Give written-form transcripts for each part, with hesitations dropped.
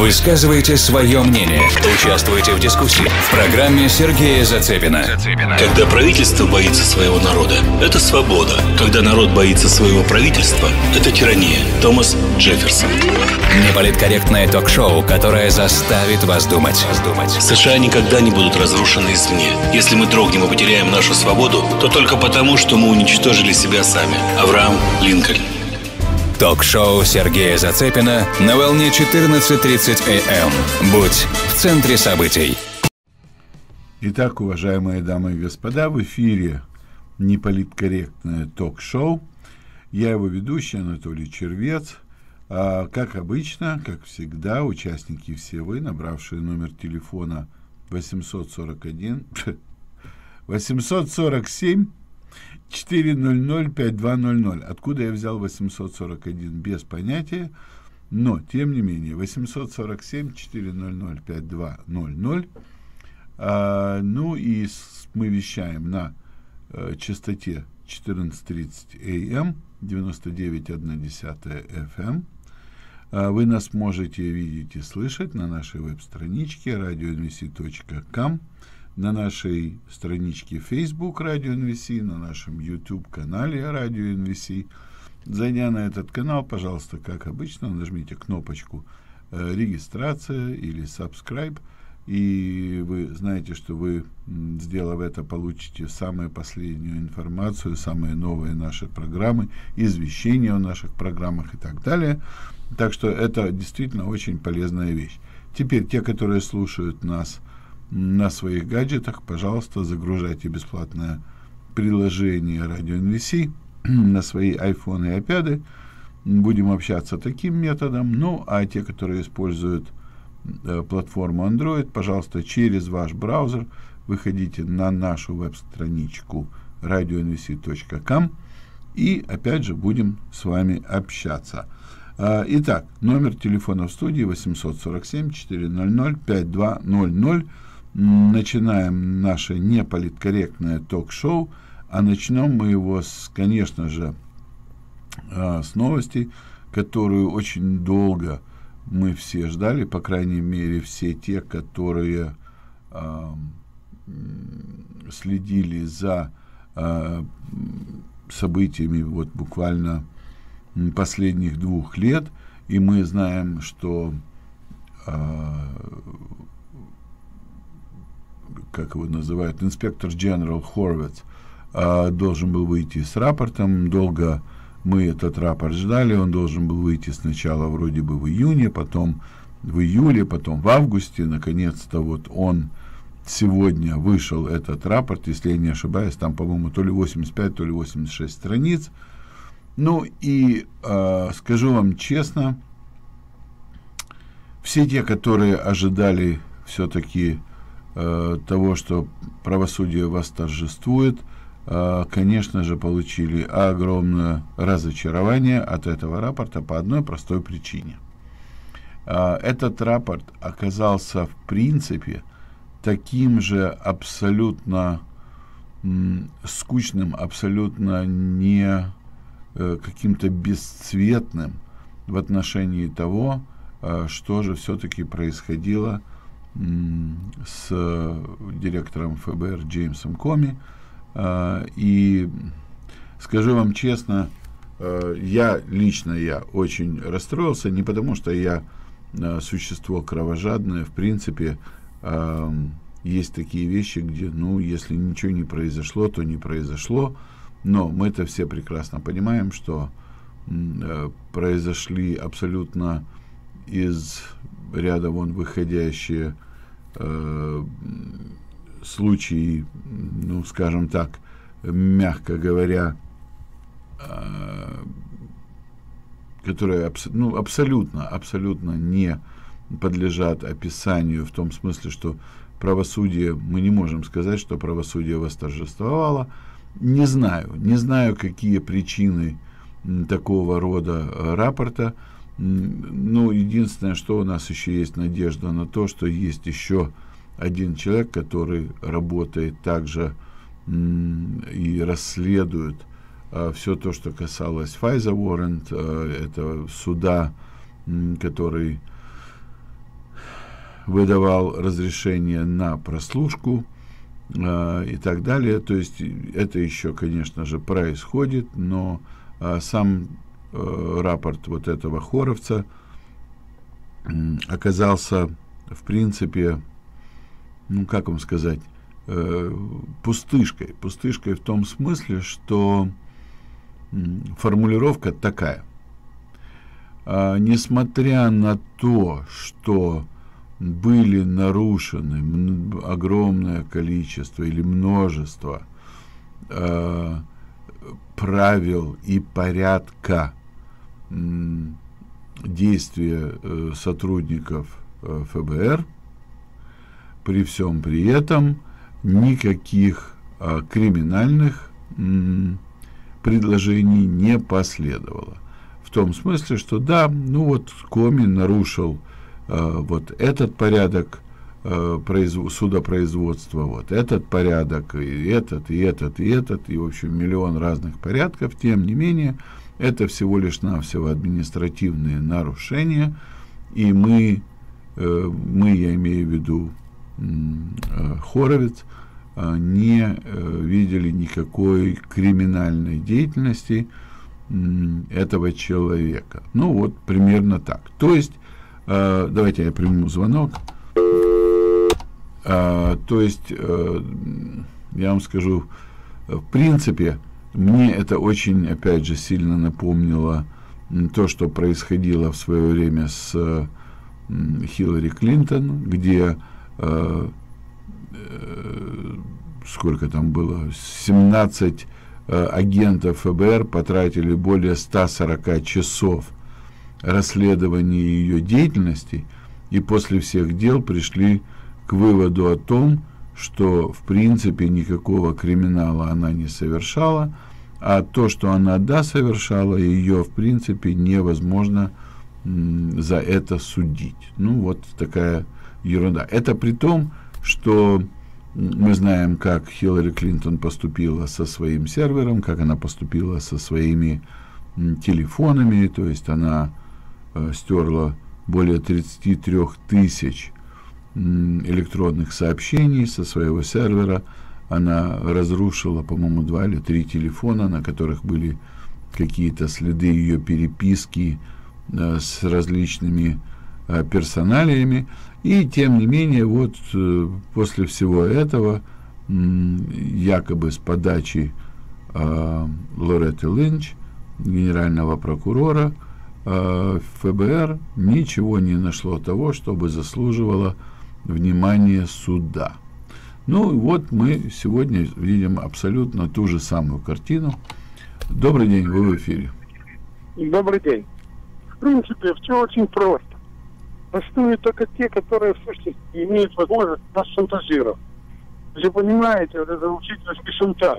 Высказывайте свое мнение. Участвуйте в дискуссии в программе Сергея Зацепина. Когда правительство боится своего народа, это свобода. Когда народ боится своего правительства, это тирания. Томас Джефферсон. Неполиткорректное ток-шоу, которое заставит вас думать. США никогда не будут разрушены извне. Если мы дрогнем и потеряем нашу свободу, то только потому, что мы уничтожили себя сами. Авраам Линкольн. Ток-шоу Сергея Зацепина на волне 14:30 АМ. Будь в центре событий. Итак, уважаемые дамы и господа, в эфире неполиткорректное ток-шоу. Я его ведущий, Анатолий Червец. Как обычно, как всегда, участники все вы, набравшие номер телефона 847-400-5200. Откуда я взял 841, без понятия, но, тем не менее, 847-400-5200. Ну и мы вещаем на частоте 14:30 АМ, 99,1 FM. Вы нас можете видеть и слышать на нашей веб-страничке radionvc.com, на нашей страничке Facebook Радио НВС, на нашем YouTube-канале Радио НВС. Зайдя на этот канал, пожалуйста, как обычно, нажмите кнопочку «Регистрация» или «Subscribe», и вы знаете, что вы, сделав это, получите самую последнюю информацию, самые новые наши программы, извещения о наших программах и так далее. Так что это действительно очень полезная вещь. Теперь те, которые слушают нас на своих гаджетах, пожалуйста, загружайте бесплатное приложение Радио НВС на свои iPhone и iPad. Будем общаться таким методом. Ну, а те, которые используют платформу Android, пожалуйста, через ваш браузер выходите на нашу веб-страничку radionvc.com, и опять же будем с вами общаться. Итак, номер телефона в студии 847-400-5200. Начинаем наше неполиткорректное ток-шоу, а начнем мы его, конечно же, с новости, которую очень долго мы все ждали, по крайней мере, все те, которые следили за событиями вот буквально последних 2 лет. И мы знаем, что как его называют, инспектор-дженерал Хорвиц должен был выйти с рапортом. Долго мы этот рапорт ждали. Он должен был выйти сначала вроде бы в июне, потом в июле, потом в августе. Наконец-то вот он сегодня вышел, этот рапорт, если я не ошибаюсь, там, по-моему, то ли 85, то ли 86 страниц. Ну и скажу вам честно, все те, которые ожидали все-таки того, что правосудие восторжествует, конечно же, получили огромное разочарование от этого рапорта по одной простой причине. Этот рапорт оказался, в принципе, таким же абсолютно скучным, абсолютно не каким-то бесцветным в отношении того, что же все-таки происходило с директором ФБР Джеймсом Коми. И скажу вам честно, я лично очень расстроился, не потому что я существо кровожадное, в принципе, есть такие вещи, где, ну, если ничего не произошло, то не произошло, но мы-то все прекрасно понимаем, что произошли абсолютно из ряда вон выходящие случаи, ну, скажем так, мягко говоря, которые абсолютно не подлежат описанию, в том смысле, что правосудие, мы не можем сказать, что правосудие восторжествовало. Не знаю, какие причины такого рода рапорта. Ну, единственное, что у нас еще есть надежда на то, что есть еще один человек, который работает также и расследует все то, что касалось FISA warrant, это суда, который выдавал разрешение на прослушку и так далее. То есть это еще, конечно же, происходит, но сам рапорт вот этого хоровца оказался, в принципе, ну, как вам сказать, пустышкой. Пустышкой в том смысле, что формулировка такая. Несмотря на то, что были нарушены огромное количество или множество правил и порядка действия сотрудников ФБР, при всем при этом никаких криминальных предложений не последовало. В том смысле, что да, ну вот Коми нарушил вот этот порядок судопроизводства, вот этот порядок, и этот, и этот, и этот, и в общем миллион разных порядков. Тем не менее, это всего лишь навсего административные нарушения, и мы, я имею в виду Хоровиц, не видели никакой криминальной деятельности этого человека. Ну вот примерно так. То есть давайте я приму звонок. То есть я вам скажу, в принципе, мне это очень, опять же, сильно напомнило то, что происходило в свое время с Хиллари Клинтон, где сколько там было, 17 агентов ФБР потратили более 140 часов расследования ее деятельности, и после всех дел пришли к выводу о том, что в принципе никакого криминала она не совершала, а то, что она да совершала, ее в принципе невозможно за это судить. Ну вот такая ерунда. Это при том, что мы знаем, как Хиллари Клинтон поступила со своим сервером, как она поступила со своими телефонами, то есть она стерла более 33 тысяч электронных сообщений со своего сервера, она разрушила, по-моему, 2 или 3 телефона, на которых были какие-то следы ее переписки с различными персоналиями, и тем не менее вот после всего этого якобы с подачи Лоретты Линч, генерального прокурора, ФБР ничего не нашло того, чтобы заслуживало внимания суда. Ну вот мы сегодня видим абсолютно ту же самую картину. Добрый день, вы в эфире. Добрый день. В принципе, все очень просто. Бастуют только те, которые в сущности имеют возможность нас шантажировать. Вы же понимаете, вот это учительский шантаж.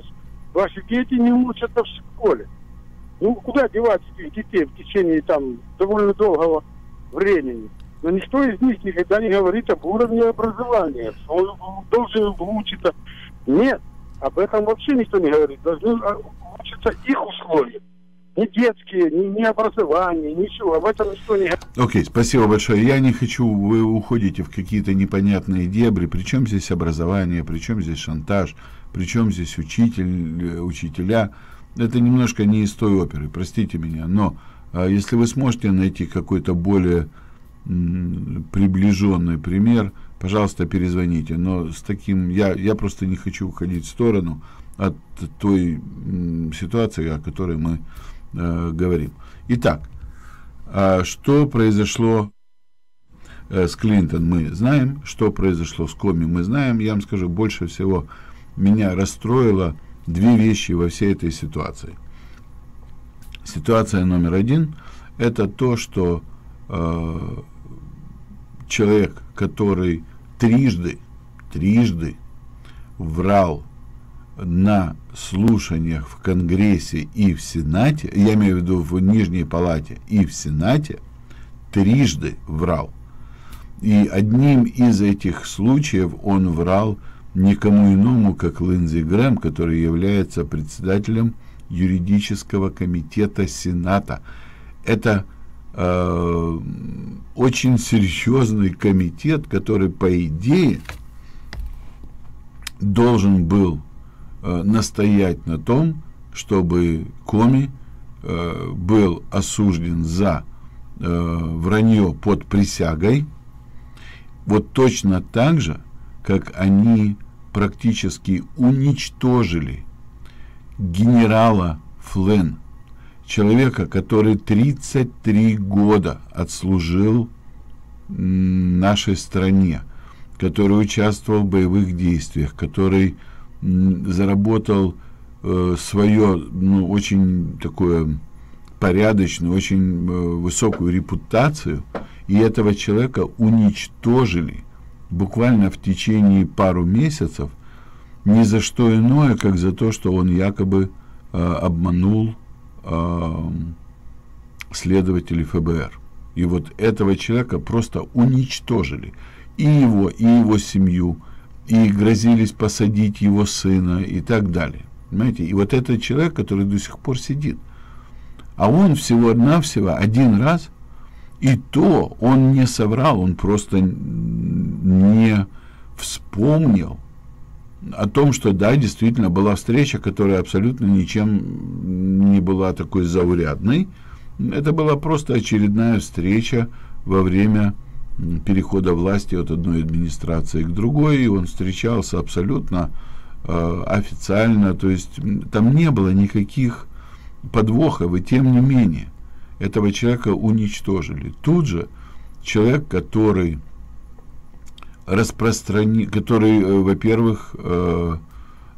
Ваши дети не учатся в школе. Ну, куда девать этих детей в течение там довольно долгого времени? Но никто из них никогда не говорит об уровне образования. Он должен учиться. Нет, об этом вообще никто не говорит. Должны учиться их условия. Ни детские, ни образование, ничего. Об этом никто не говорит. Окей, спасибо большое. Я не хочу, вы уходите в какие-то непонятные дебри. Причем здесь образование, причем здесь шантаж, причем здесь учителя. Это немножко не из той оперы, простите меня, но если вы сможете найти какой-то более приближенный пример, пожалуйста, перезвоните. Но с таким я просто не хочу уходить в сторону от той ситуации, о которой мы говорим. Итак, что произошло с Клинтон, мы знаем. Что произошло с Коми, мы знаем. Я вам скажу, больше всего меня расстроило 2 вещи во всей этой ситуации. Ситуация номер 1 – это то, что человек, который трижды врал на слушаниях в Конгрессе и в Сенате, я имею в виду в Нижней Палате и в Сенате, трижды врал. И одним из этих случаев он врал никому иному, как Линдси Грэм, который является председателем юридического комитета Сената. Это очень серьезный комитет, который, по идее, должен был настоять на том, чтобы Коми был осужден за вранье под присягой, вот точно так же, как они практически уничтожили генерала Флинн, человека, который 33 года отслужил нашей стране, который участвовал в боевых действиях, который заработал свое, ну, очень такое порядочную, очень высокую репутацию, и этого человека уничтожили буквально в течение пару месяцев ни за что иное, как за то, что он якобы обманул следователей ФБР. И вот этого человека просто уничтожили. И его семью, и грозились посадить его сына, и так далее. Понимаете? И вот этот человек, который до сих пор сидит, а он всего-навсего один раз, и то он не соврал, он просто не вспомнил о том, что да, действительно была встреча, которая абсолютно ничем не была такой заурядной. Это была просто очередная встреча во время перехода власти от одной администрации к другой, и он встречался абсолютно официально, то есть там не было никаких подвохов, и тем не менее этого человека уничтожили. Тут же человек, который распространил, который, во-первых,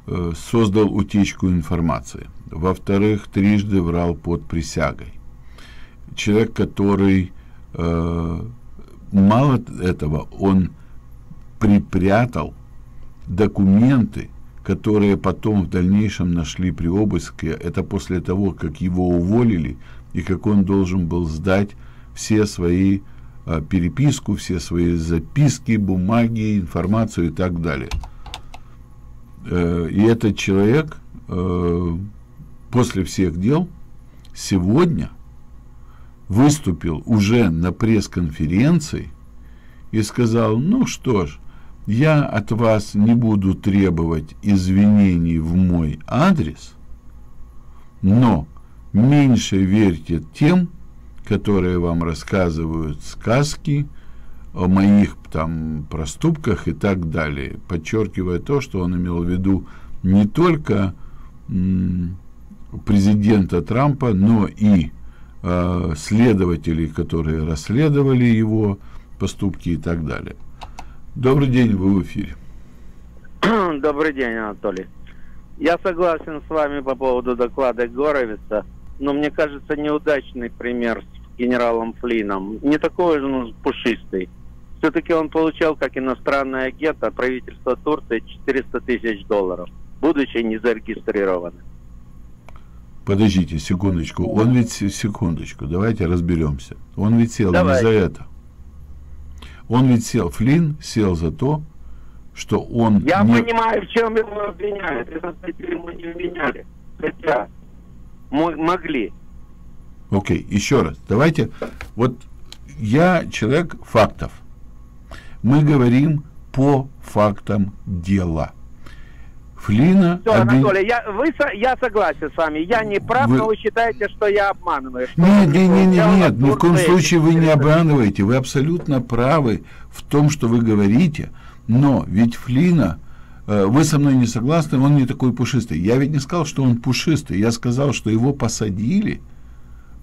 создал утечку информации, во-вторых, трижды врал под присягой, человек, который мало этого, он припрятал документы, которые потом в дальнейшем нашли при обыске. Это после того, как его уволили и как он должен был сдать все свои переписку, все свои записки, бумаги, информацию и так далее. И этот человек после всех дел сегодня выступил уже на пресс-конференции и сказал: ну что ж, я от вас не буду требовать извинений в мой адрес, но меньше верьте тем, которые вам рассказывают сказки о моих там проступках и так далее. Подчеркивая то, что он имел в виду не только президента Трампа, но и следователей, которые расследовали его поступки и так далее. Добрый день, вы в эфире. Добрый день, Анатолий. Я согласен с вами по поводу доклада Горовица, но мне кажется, неудачный пример с генералом Флинном. Не такой же он пушистый. Все-таки он получал, как иностранный агент, от правительства Турции $400 тысяч, будучи не зарегистрированным. Подождите секундочку. Он ведь, секундочку, давайте разберемся. Он ведь сел не за это. Он ведь сел, Флинн сел за то, что он... Я не... понимаю, в чем его обвиняют. Это ему не обвиняли. Хотя могли. Окей, еще раз. Давайте... Вот я человек фактов. Мы говорим по фактам дела. Флина... Все, Анатолий, я согласен с вами. Я не прав, но вы считаете, что я обманываю. Нет, ни в коем случае вы не обманываете. Вы абсолютно правы в том, что вы говорите. Но ведь Флина... Вы со мной не согласны, он не такой пушистый. Я ведь не сказал, что он пушистый. Я сказал, что его посадили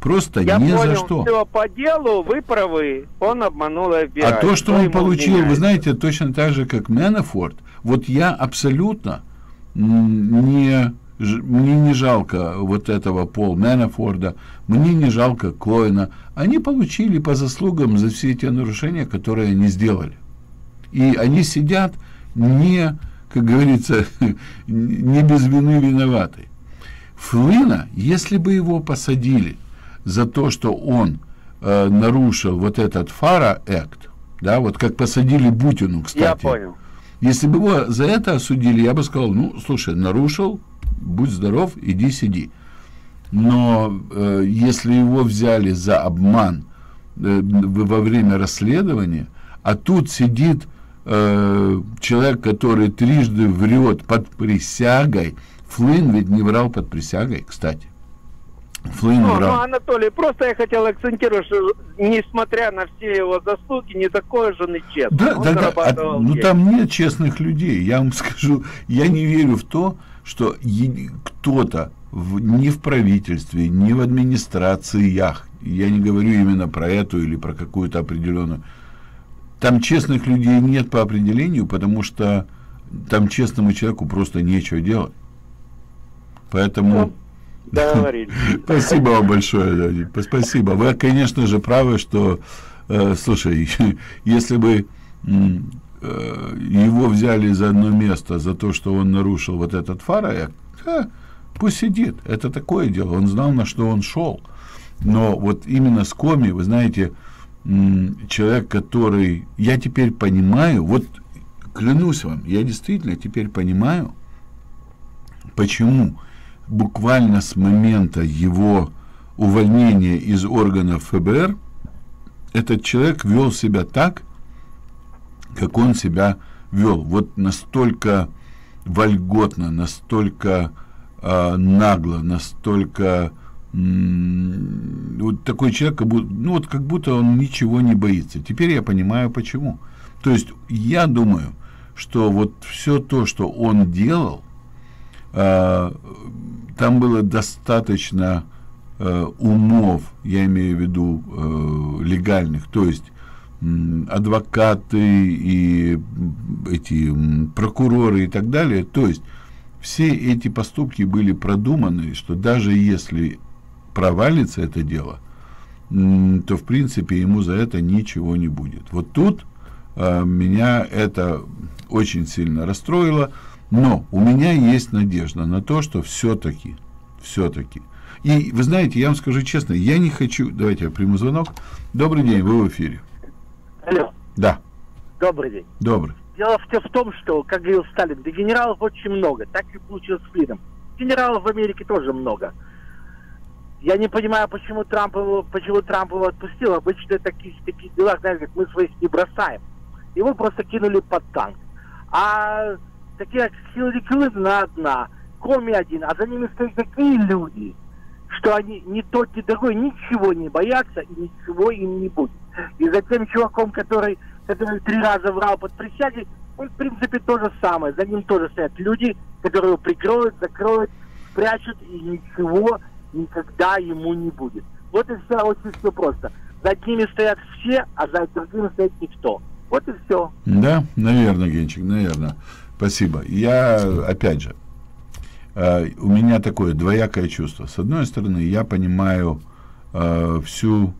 просто не за что. Я понял, все по делу, вы правы. Он обманул FBI. А то, что он получил, вы знаете, точно так же, как Манафорт. Вот я абсолютно... Мне не жалко вот этого Пол Манафорта, мне не жалко Коэна. Они получили по заслугам за все те нарушения, которые они сделали. И они сидят не, как говорится, не без вины виноваты. Флина, если бы его посадили за то, что он нарушил вот этот Фара-экт, да, вот как посадили Бутину, кстати. Я понял. Если бы его за это осудили, я бы сказал: ну, слушай, нарушил, будь здоров, иди сиди. Но если его взяли за обман во время расследования, а тут сидит человек, который трижды врет под присягой. Флинн ведь не врал под присягой, кстати. Флинн врал. Ну, Анатолий, просто я хотел акцентировать, что несмотря на все его заслуги, не такой же он и честный. Да, он ну там нет честных людей. Я вам скажу, я не верю в то, что кто-то ни в правительстве, ни в администрациях, я не говорю именно про эту или про какую-то определенную, там честных людей нет по определению, потому что там честному человеку просто нечего делать. Поэтому... Договорились. Спасибо вам большое, Дани. Спасибо. Вы, конечно же, правы, что... слушай, если бы его взяли за одно место, за то, что он нарушил вот этот фара, пусть сидит. Это такое дело. Он знал, на что он шел. Но вот именно с Коми, вы знаете... человек, который... Я теперь понимаю, вот клянусь вам, я действительно теперь понимаю, почему буквально с момента его увольнения из органов ФБР этот человек вел себя так, как он себя вел. Вот настолько вольготно, настолько нагло, настолько... вот такой человек, ну вот как будто он ничего не боится. Теперь я понимаю, почему. То есть я думаю, что вот все то, что он делал, там было достаточно умов, я имею в виду легальных, то есть адвокаты и эти прокуроры и так далее. То есть все эти поступки были продуманы, что даже если провалится это дело, то, в принципе, ему за это ничего не будет. Вот тут меня это очень сильно расстроило, но у меня есть надежда на то, что все-таки. И, вы знаете, я вам скажу честно, я не хочу... Давайте я приму звонок. Добрый день, вы в эфире. Алло. Да. Добрый день. Добрый. Дело в том, что, как говорил Сталин, генералов очень много, так и получилось с Флинном. Генералов в Америке тоже много. Я не понимаю, почему Трамп его отпустил. Обычно такие дела, знаете, мы своих не бросаем. Его просто кинули под танк. А такие, как Хиллари Клинтон одна, Коми один, а за ними стоят такие люди, что они ни тот, ни другой ничего не боятся и ничего им не будет. И за тем чуваком, который 3 раза врал под присягой, он, в принципе, то же самое. За ним тоже стоят люди, которые его прикроют, закроют, спрячут, и ничего никогда ему не будет. Вот и все, очень все просто. За одними стоят все, а за другими стоит никто. Вот и все. Да, наверное, Генчик, наверное. Спасибо. Я, опять же, у меня такое двоякое чувство. С одной стороны, я понимаю всю,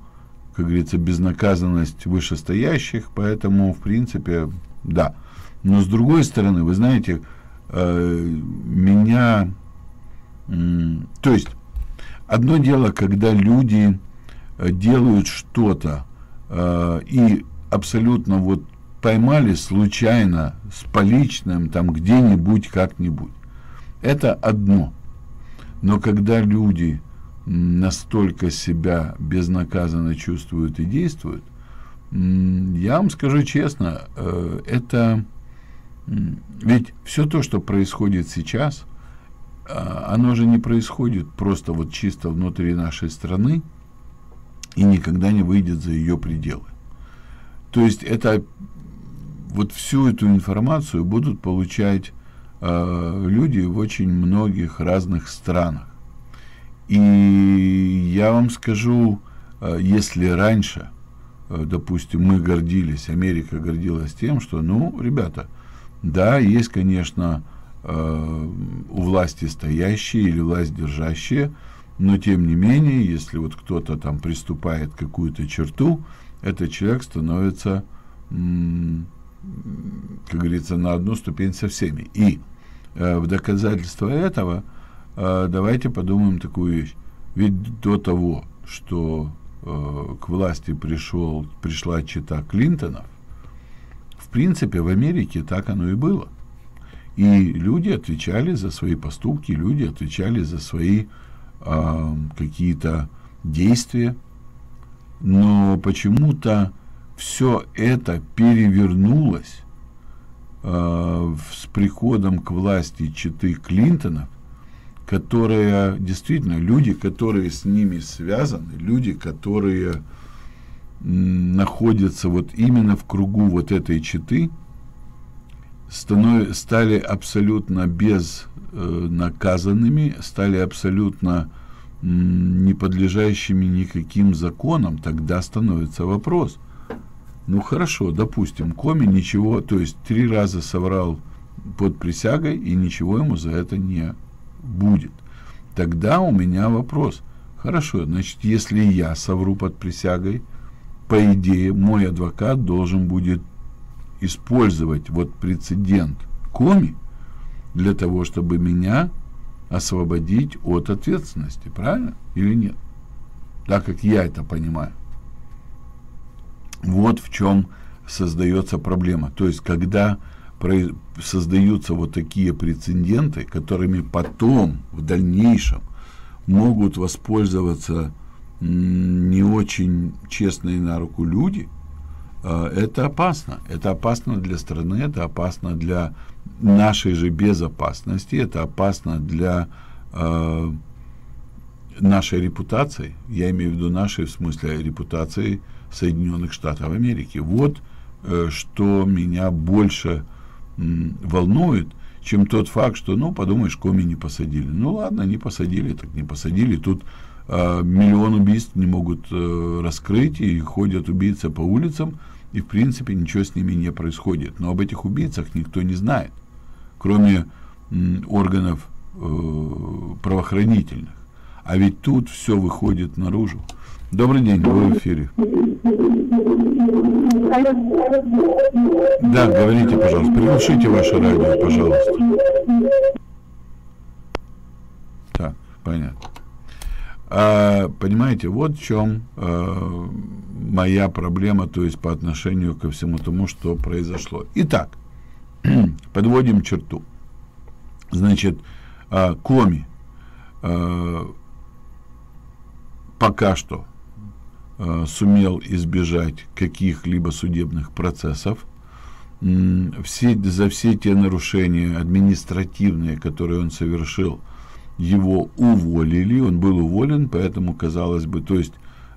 как говорится, безнаказанность вышестоящих, поэтому, в принципе, да. Но с другой стороны, вы знаете, меня... то есть, одно дело, когда люди делают что-то и абсолютно вот поймали случайно с поличным там где-нибудь, как-нибудь. Это одно. Но когда люди... настолько себя безнаказанно чувствуют и действуют, я вам скажу честно, это ведь все то, что происходит сейчас, оно же не происходит просто вот чисто внутри нашей страны и никогда не выйдет за ее пределы. То есть это вот всю эту информацию будут получать люди в очень многих разных странах. И я вам скажу, если раньше, допустим, мы гордились, Америка гордилась тем, что, ну, ребята, да, есть, конечно, у власти стоящие или власть держащие, но, тем не менее, если вот кто-то там приступает к какую-то черту, этот человек становится, как говорится, на одну ступень со всеми. И в доказательство этого... давайте подумаем такую вещь. Ведь до того, что к власти пришла чета Клинтонов, в принципе, в Америке так оно и было. И люди отвечали за свои поступки, люди отвечали за свои какие-то действия. но почему-то все это перевернулось с приходом к власти четы Клинтонов, которые действительно, люди, которые с ними связаны, люди, которые находятся вот именно в кругу вот этой четы, стали абсолютно безнаказанными, стали абсолютно не подлежащими никаким законам. Тогда становится вопрос. Ну хорошо, допустим, Коми ничего, то есть 3 раза соврал под присягой, и ничего ему за это не будет. Тогда у меня вопрос. Хорошо, значит, если я совру под присягой, по идее, мой адвокат должен будет использовать вот прецедент Коми для того, чтобы меня освободить от ответственности, правильно или нет? Так как я это понимаю. Вот в чем создается проблема. То есть, когда создаются вот такие прецеденты, которыми потом, в дальнейшем, могут воспользоваться не очень честные на руку люди, это опасно. Это опасно для страны, это опасно для нашей же безопасности, это опасно для нашей репутации. Я имею в виду нашей, в смысле репутации Соединенных Штатов Америки. Вот что меня больше волнует, чем тот факт, что, ну, подумаешь, Коми не посадили. Ну, ладно, не посадили, так не посадили. Тут 1 миллион убийств не могут раскрыть, и ходят убийцы по улицам, и, в принципе, ничего с ними не происходит. Но об этих убийцах никто не знает, кроме органов правоохранительных. А ведь тут все выходит наружу. Добрый день, вы в эфире. Да, говорите, пожалуйста. Приглушите ваше радио, пожалуйста. Так, понятно. Понимаете, вот в чем моя проблема, то есть по отношению ко всему тому, что произошло. Итак, подводим черту. Значит, Коми пока что сумел избежать каких-либо судебных процессов. За все те нарушения административные, которые он совершил, его уволили, он был уволен, поэтому, казалось бы, то есть,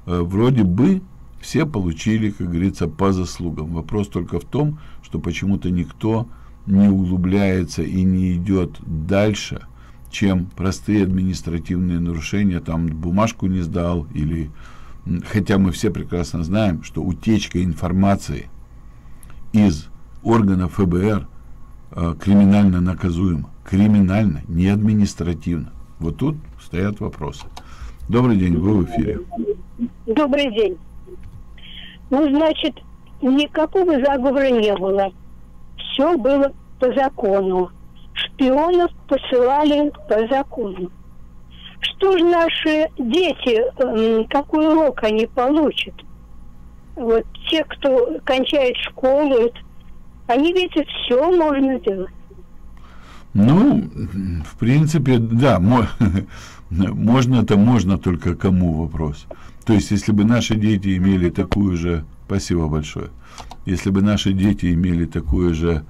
вроде бы все получили, как говорится, по заслугам. Вопрос только в том, что почему-то никто не углубляется и не идет дальше, чем простые административные нарушения, там бумажку не сдал, или, хотя мы все прекрасно знаем, что утечка информации из органов ФБР криминально наказуема. Криминально, не административно. Вот тут стоят вопросы. Добрый день, вы в эфире. Добрый день. Ну, значит, никакого заговора не было. Все было по закону. Шпионов посылали по закону. Что же наши дети, какой урок они получат? Вот те, кто кончает школу, они видят, все можно делать. Ну, в принципе, да, можно-то можно, только кому вопрос. То есть, если бы наши дети имели такую же, спасибо большое, если бы наши дети имели такую же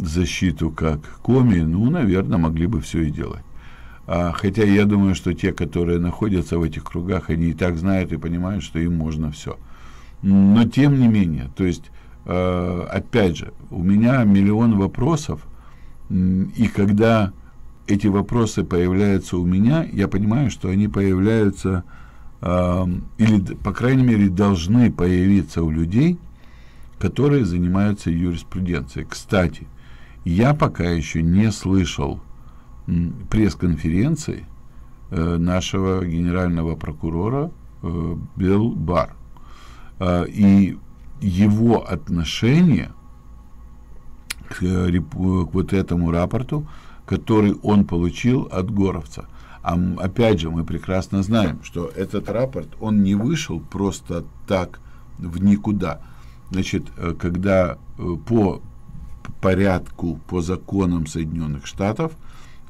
защиту, как Коми, ну, наверное, могли бы все и делать. Хотя я думаю, что те, которые находятся в этих кругах, они и так знают и понимают, что им можно все. Но, тем не менее, то есть, опять же, у меня 1 миллион вопросов. И когда эти вопросы появляются у меня, я понимаю, что они появляются, или, по крайней мере, должны появиться у людей, которые занимаются юриспруденцией. Кстати, я пока еще не слышал пресс-конференции нашего генерального прокурора Билл Барр. И его отношение к вот этому рапорту, который он получил от Горовца. А опять же, мы прекрасно знаем, что этот рапорт, он не вышел просто так в никуда. Значит, когда по порядку, по законам Соединенных Штатов,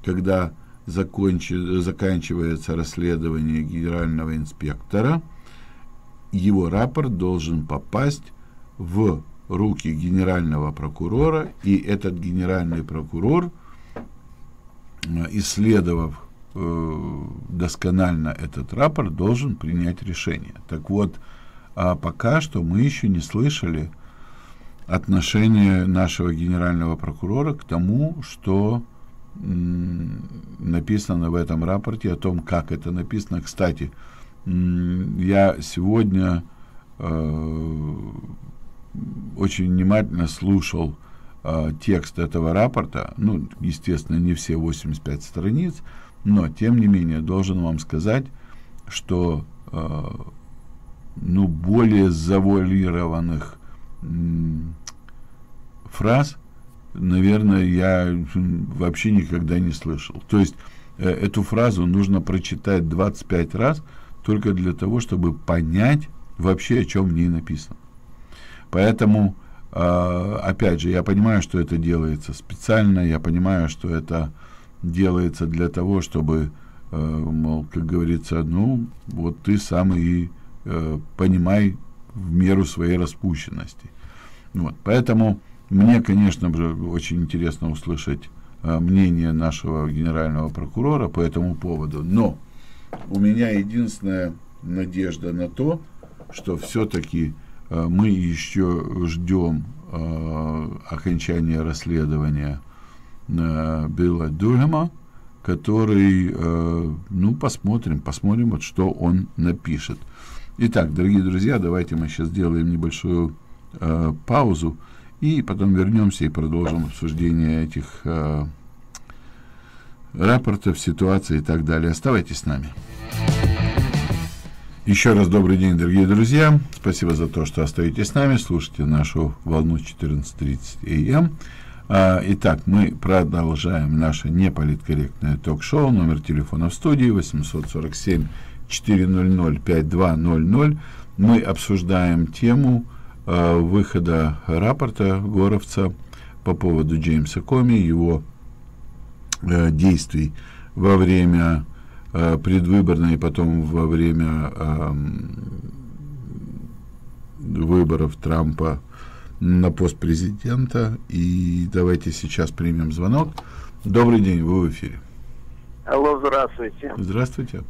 когда заканчивается расследование генерального инспектора, его рапорт должен попасть в руки генерального прокурора, и этот генеральный прокурор, исследовав досконально этот рапорт, должен принять решение. Так вот, пока что мы еще не слышали отношение нашего генерального прокурора к тому, что написано в этом рапорте, о том, как это написано. Кстати, я сегодня очень внимательно слушал текст этого рапорта. Ну, естественно, не все 85 страниц, но, тем не менее, должен вам сказать, что более завуалированных фраз, наверное, я вообще никогда не слышал. То есть эту фразу нужно прочитать 25 раз только для того, чтобы понять вообще, о чем в ней написано. Поэтому, опять же, я понимаю, что это делается специально, я понимаю, что это делается для того, чтобы, мол, как говорится, вот ты сам и понимай в меру своей распущенности. Вот, поэтому мне, конечно, очень интересно услышать мнение нашего генерального прокурора по этому поводу, но у меня единственная надежда на то, что все-таки мы еще ждем окончания расследования Билла Дурхэма, который, посмотрим, вот что он напишет. Итак, дорогие друзья, давайте мы сейчас сделаем небольшую паузу, и потом вернемся и продолжим обсуждение этих рапортов, ситуации и так далее. Оставайтесь с нами. Еще раз добрый день, дорогие друзья. Спасибо за то, что остаетесь с нами. Слушайте нашу волну 14:30 АМ. Итак, мы продолжаем наше неполиткорректное ток-шоу. Номер телефона в студии 847-400-5200. Мы обсуждаем тему выхода рапорта Горовца по поводу Джеймса Коми, его действий во время предвыборной и потом во время выборов Трампа на пост президента. И давайте сейчас примем звонок. Добрый день, вы в эфире. Алло, здравствуйте. Здравствуйте.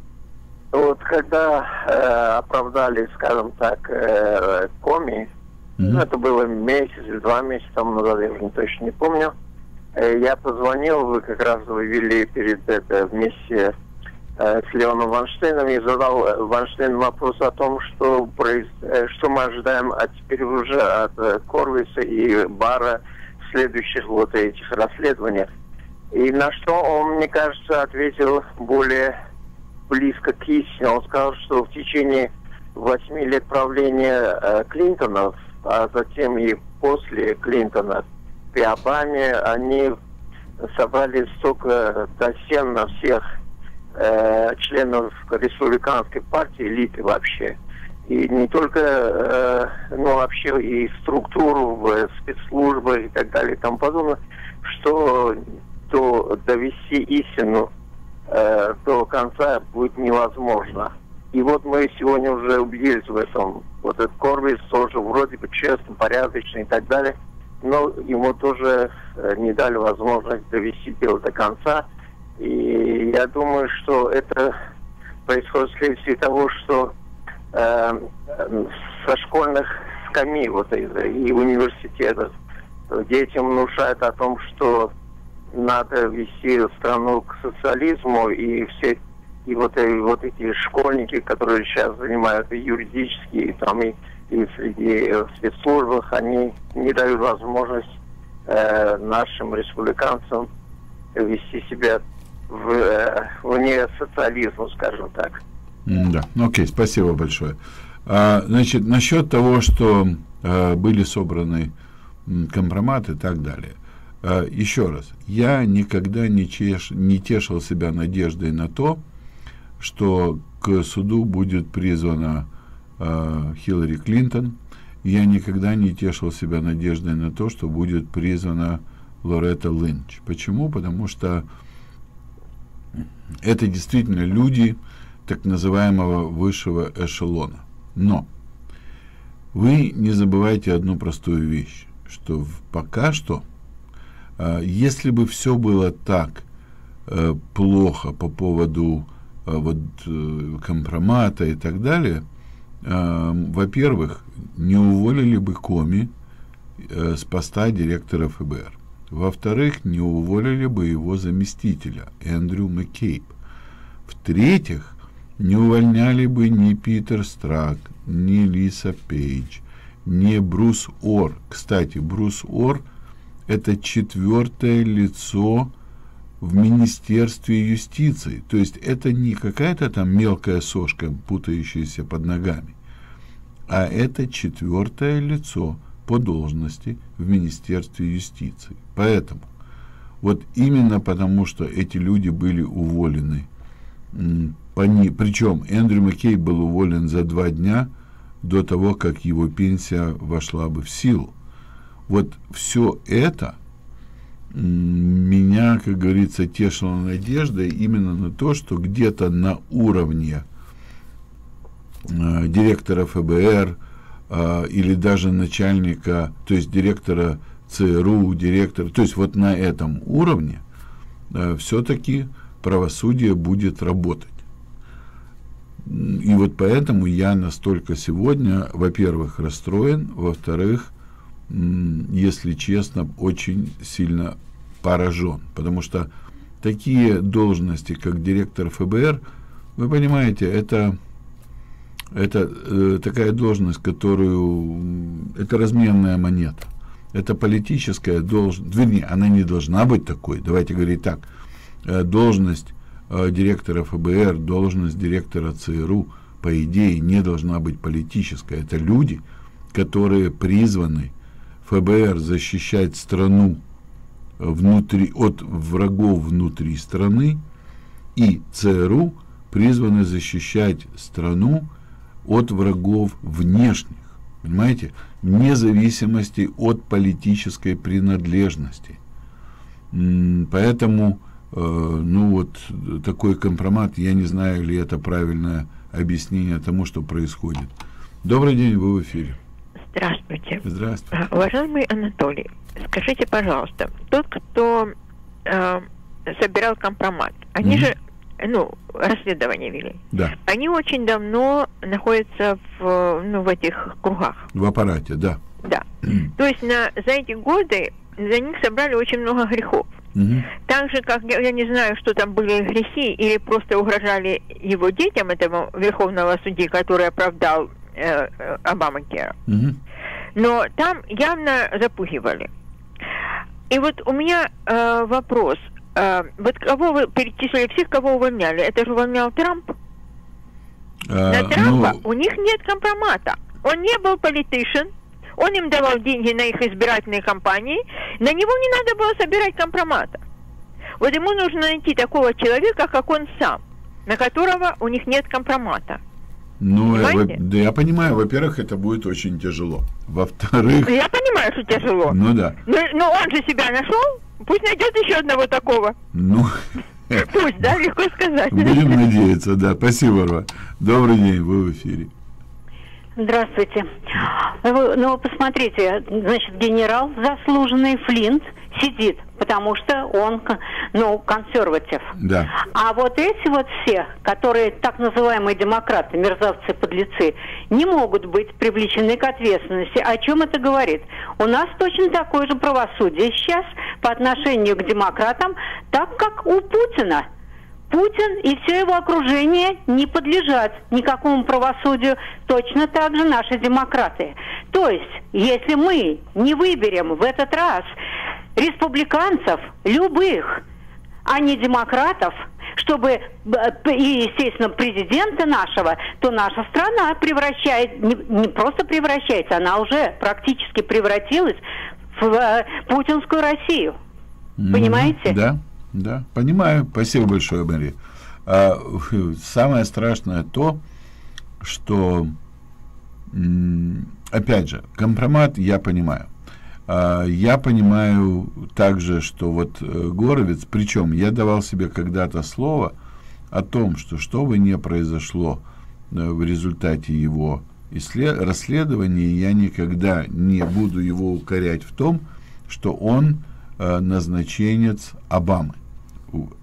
Вот когда оправдали, скажем так, Коми, это было месяц или 2 месяца тому назад, я уже точно не помню, я позвонил, вы как раз вывели перед вместе с Леоном Ванштейном, и задал Ванштейну вопрос о том, что мы ожидаем теперь уже от Хорвица и Барра в следующих вот этих расследованиях. И на что он, мне кажется, ответил более близко к истине. Он сказал, что в течение 8 лет правления Клинтонов, а затем и после Клинтона при Обаме, они собрали столько досье на всех членов республиканской партии, элиты вообще. И не только, вообще и структуру, спецслужбы и так далее и тому подобное, что довести истину до конца будет невозможно. И вот мы сегодня уже убедились в этом. Вот этот Хорвиц тоже вроде бы честный, порядочный и так далее, но ему тоже не дали возможность довести дело до конца. И я думаю, что это происходит вследствие того, что со школьных скамей и университетов детям внушают о том, что надо вести страну к социализму, и все и вот эти школьники, которые сейчас занимаются юридические там и среди спецслужбах, они не дают возможность нашим республиканцам вести себя вне социализма, скажем так. Да, окей, спасибо большое. Значит, насчет того, что были собраны компроматы и так далее. Еще раз, я никогда не тешил себя надеждой на то, что к суду будет призвана Хиллари Клинтон. Я никогда не тешил себя надеждой на то, что будет призвана Лоретта Линч. Почему? Потому что это действительно люди так называемого высшего эшелона. Но Вы не забывайте одну простую вещь, что пока что, если бы все было так плохо по поводу компромата и так далее, во-первых, не уволили бы Коми с поста директора ФБР. Во-вторых, не уволили бы его заместителя, Эндрю Маккейб. В-третьих, не увольняли бы ни Питер Страк, ни Лиса Пейдж, ни Брус Ор. Кстати, Брус Ор – это четвертое лицо в Министерстве юстиции. То есть это не какая-то там мелкая сошка, путающаяся под ногами, а это четвертое лицо по должности в Министерстве юстиции. Поэтому, вот именно потому, что эти люди были уволены, причем Эндрю Маккейб был уволен за 2 дня до того, как его пенсия вошла бы в силу. Вот все это меня, как говорится, тешила надежда именно на то, что где-то на уровне директора ФБР или даже начальника, то есть директора ЦРУ, директора, то есть вот на этом уровне все-таки правосудие будет работать. И вот поэтому я настолько сегодня, во-первых, расстроен, во-вторых, если честно, очень сильно поражен, потому что такие должности, как директор ФБР, вы понимаете, это такая должность, которую... Это разменная монета. Это политическая должность. Вернее, она не должна быть такой. Давайте говорить так. Должность директора ФБР, должность директора ЦРУ, по идее, не должна быть политическая. Это люди, которые призваны ФБР защищать страну внутри, от врагов внутри страны, и ЦРУ призваны защищать страну от врагов внешних, понимаете, вне зависимости от политической принадлежности. Поэтому, ну вот, такой компромат, я не знаю, ли это правильное объяснение тому, что происходит. Добрый день, вы в эфире. Здравствуйте. Здравствуйте. Уважаемый Анатолий, скажите, пожалуйста, тот, кто собирал компромат, они же, ну, расследование вели. Да. Они очень давно находятся в этих кругах. В аппарате, да. Да. То есть за эти годы за них собрали очень много грехов. Так же, как, я не знаю, что там были грехи, или просто угрожали его детям, этого верховного судьи, который оправдал Обамакера. Но там явно запугивали. И вот у меня вопрос. Вот кого вы перечислили, всех, кого увольняли? Это же увольнял Трамп. На Трампа у них нет компромата. Он не был политишен, он им давал деньги на их избирательные кампании, на него не надо было собирать компромата. Вот ему нужно найти такого человека, как он сам, на которого у них нет компромата. Ну, да, я понимаю, во-первых, это будет очень тяжело. Во-вторых... Я понимаю, что тяжело. Ну, да. Но он же себя нашел. Пусть найдет еще одного такого. Ну... Пусть, да, легко сказать. Будем надеяться, да. Спасибо, Ра. Добрый день, вы в эфире. Здравствуйте. Ну, посмотрите, значит, генерал заслуженный Флинн сидит, потому что он, ну, консерватив. Да. А вот эти вот все, которые так называемые демократы, мерзавцы, подлецы, не могут быть привлечены к ответственности. О чем это говорит? У нас точно такое же правосудие сейчас по отношению к демократам, так как у Путина. Путин и все его окружение не подлежат никакому правосудию, точно так же наши демократы. То есть, если мы не выберем в этот раз республиканцев, любых, а не демократов, чтобы, и, естественно, президента нашего, то наша страна превращает, не просто превращается, она уже практически превратилась в путинскую Россию. Понимаете? Да. Да, понимаю. Спасибо большое, Мария. Самое страшное то, что, опять же, компромат я понимаю. Я понимаю также, что вот Горовец, причем я давал себе когда-то слово о том, что бы ни произошло в результате его расследование, я никогда не буду его укорять в том, что он назначенец Обамы.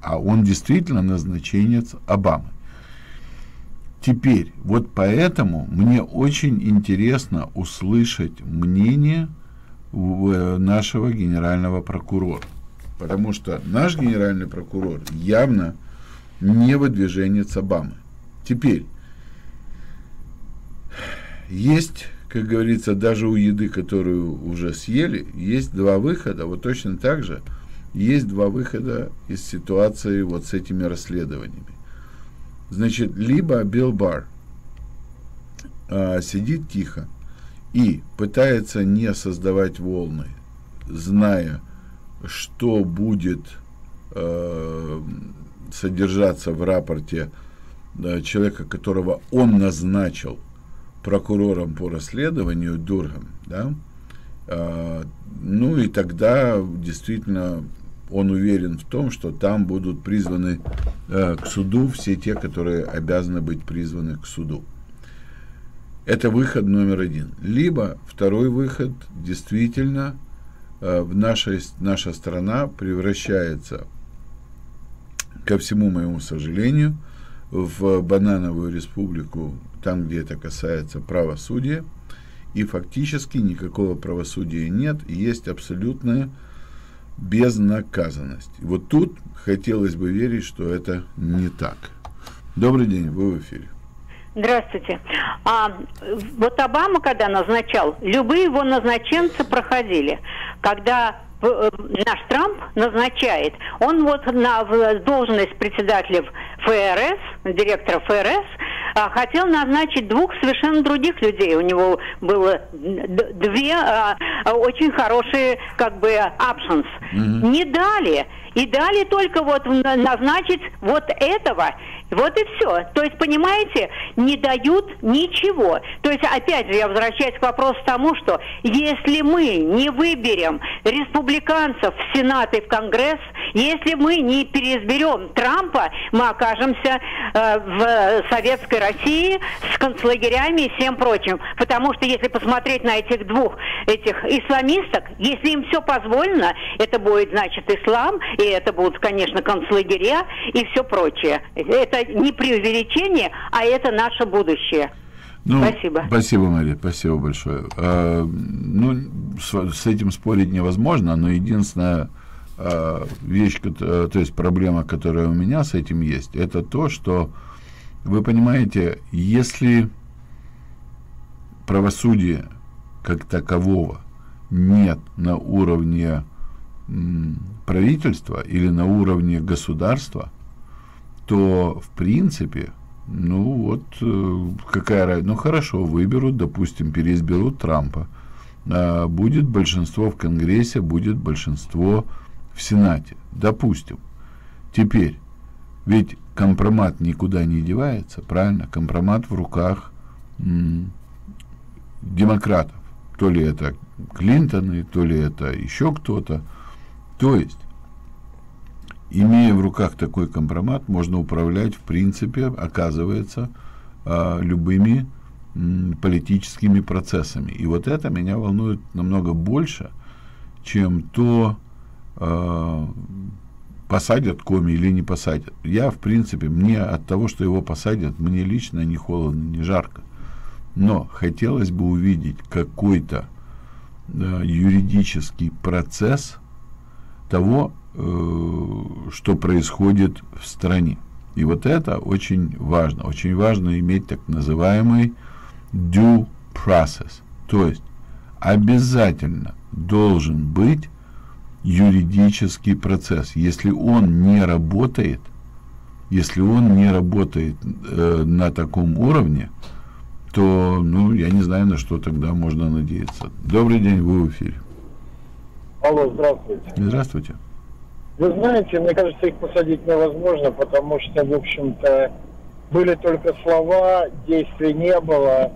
А он действительно назначенец Обамы. Теперь, вот поэтому мне очень интересно услышать мнение нашего генерального прокурора. Потому что наш генеральный прокурор явно не выдвиженец Обамы. Теперь, есть, как говорится, даже у еды, которую уже съели, есть два выхода, вот точно так же, есть два выхода из ситуации вот с этими расследованиями. Значит, либо Билл Барр сидит тихо и пытается не создавать волны, зная, что будет содержаться в рапорте человека, которого он назначил прокурором по расследованию, Дурхам, да? Ну и тогда действительно он уверен в том, что там будут призваны к суду все те, которые обязаны быть призваны к суду. Это выход номер один. Либо второй выход, действительно, наша страна превращается, ко всему моему сожалению, в банановую республику, там, где это касается правосудия, и фактически никакого правосудия нет, и есть абсолютная безнаказанность. Вот тут хотелось бы верить, что это не так. Добрый день, вы в эфире. Здравствуйте. Вот Обама, когда назначал, любые его назначенцы проходили. Когда наш Трамп назначает, он вот на должность председателя ФРС, директора ФРС, хотел назначить двух совершенно других людей. У него было две очень хорошие, как бы, options. Не дали. И дали только вот назначить вот этого. Вот и все. То есть, понимаете, не дают ничего. То есть, опять же, я возвращаюсь к вопросу тому, что если мы не выберем республиканцев в Сенат и в Конгресс, если мы не переизберем Трампа, мы окажемся в советской России с концлагерями и всем прочим. Потому что если посмотреть на этих двух этих исламисток, если им все позволено, это будет, значит, ислам, и это будут, конечно, концлагеря и все прочее. Это не преувеличение, а это наше будущее. Ну, спасибо. Спасибо, Мария, спасибо большое. С этим спорить невозможно, но единственная вещь, то есть проблема, которая у меня с этим есть, это то, что, вы понимаете, если правосудия как такового нет на уровне правительства или на уровне государства, то, в принципе, ну вот, какая разница, ну хорошо, выберут, допустим, переизберут Трампа, будет большинство в Конгрессе, будет большинство в Сенате, допустим. Теперь, ведь компромат никуда не девается, правильно, компромат в руках демократов, то ли это Клинтоны, то ли это еще кто-то. То есть, имея в руках такой компромат, можно управлять, в принципе, оказывается, любыми политическими процессами. И вот это меня волнует намного больше, чем то, посадят Коми или не посадят. Я, в принципе, мне от того, что его посадят, мне лично не холодно, не жарко. Но хотелось бы увидеть какой-то юридический процесс того, что происходит в стране. И вот это очень важно. Очень важно иметь так называемый due process. То есть обязательно должен быть юридический процесс. Если он не работает, если он не работает на таком уровне, то, ну, я не знаю, на что тогда можно надеяться. Добрый день, вы в эфире. Алло, здравствуйте. Здравствуйте. Вы знаете, мне кажется, их посадить невозможно, потому что, в общем-то, были только слова, действий не было.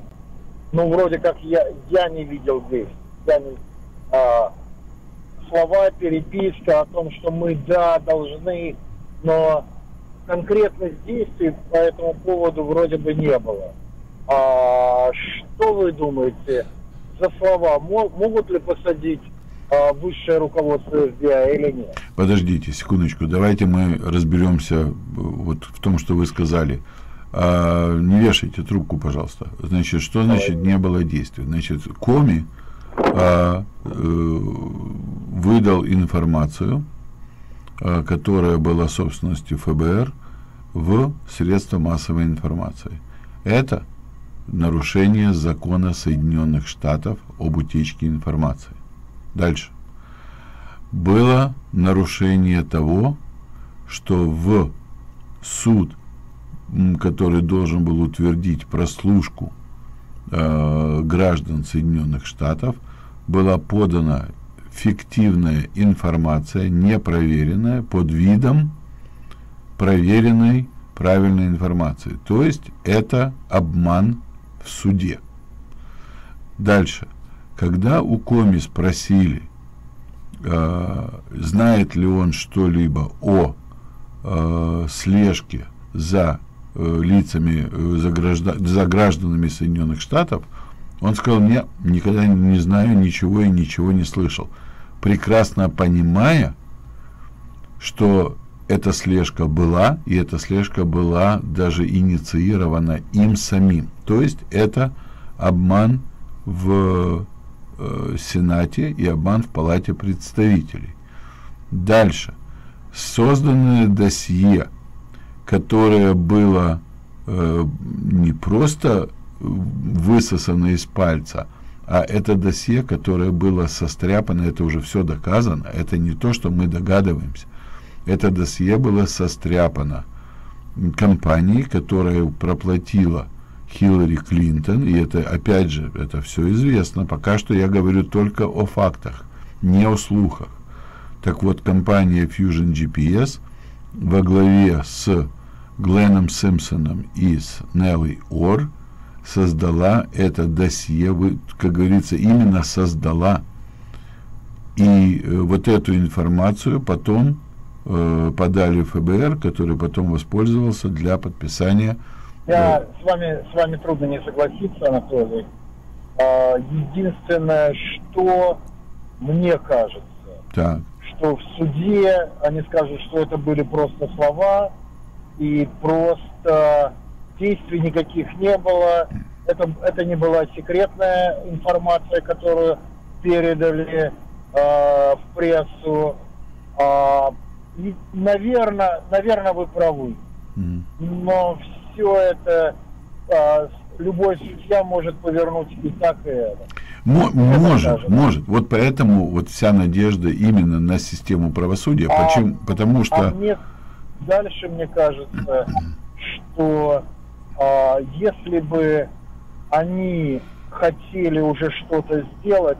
Ну, вроде как я не видел действий. Слова, переписка о том, что мы, да, должны, но конкретных действий по этому поводу вроде бы не было. Что вы думаете, за слова могут ли посадить высшее руководство FBI или нет? Подождите секундочку, давайте мы разберемся вот в том, что вы сказали. Не вешайте трубку, пожалуйста. Значит, что значит не было действий? Значит, Коми выдал информацию, которая была собственностью ФБР, в средства массовой информации. Это нарушение закона Соединенных Штатов об утечке информации. Дальше. Было нарушение того, что в суд, который должен был утвердить прослушку граждан Соединенных Штатов, была подана фиктивная информация, непроверенная, под видом проверенной правильной информации. То есть это обман в суде. Дальше. Когда у Коми спросили, знает ли он что-либо о слежке за лицами, за гражданами Соединенных Штатов, он сказал: «Я никогда не знаю ничего и ничего не слышал», прекрасно понимая, что эта слежка была, и эта слежка была даже инициирована им самим. То есть это обман в Сенате и обман в Палате представителей. Дальше. Созданное досье, которое было не просто высосано из пальца, а это досье, которое было состряпано, это уже все доказано, это не то, что мы догадываемся. Это досье было состряпано компанией, которая проплатила Хиллари Клинтон, и это, опять же, это все известно, пока что я говорю только о фактах, не о слухах. Так вот, компания Fusion GPS во главе с Гленном Симпсоном и с Нелли Ор создала это досье, как говорится, именно создала. И вот эту информацию потом подали в ФБР, который потом воспользовался для подписания. Я с вами трудно не согласиться, Анатолий. Единственное, что мне кажется, так, что в суде они скажут, что это были просто слова, и просто действий никаких не было. Это не была секретная информация, которую передали в прессу. Наверное, вы правы. Но все это любой судья может повернуть и так, и это. Может. Вот поэтому вот вся надежда именно на систему правосудия. Почему? Потому что... дальше, мне кажется, что если бы они хотели уже что-то сделать,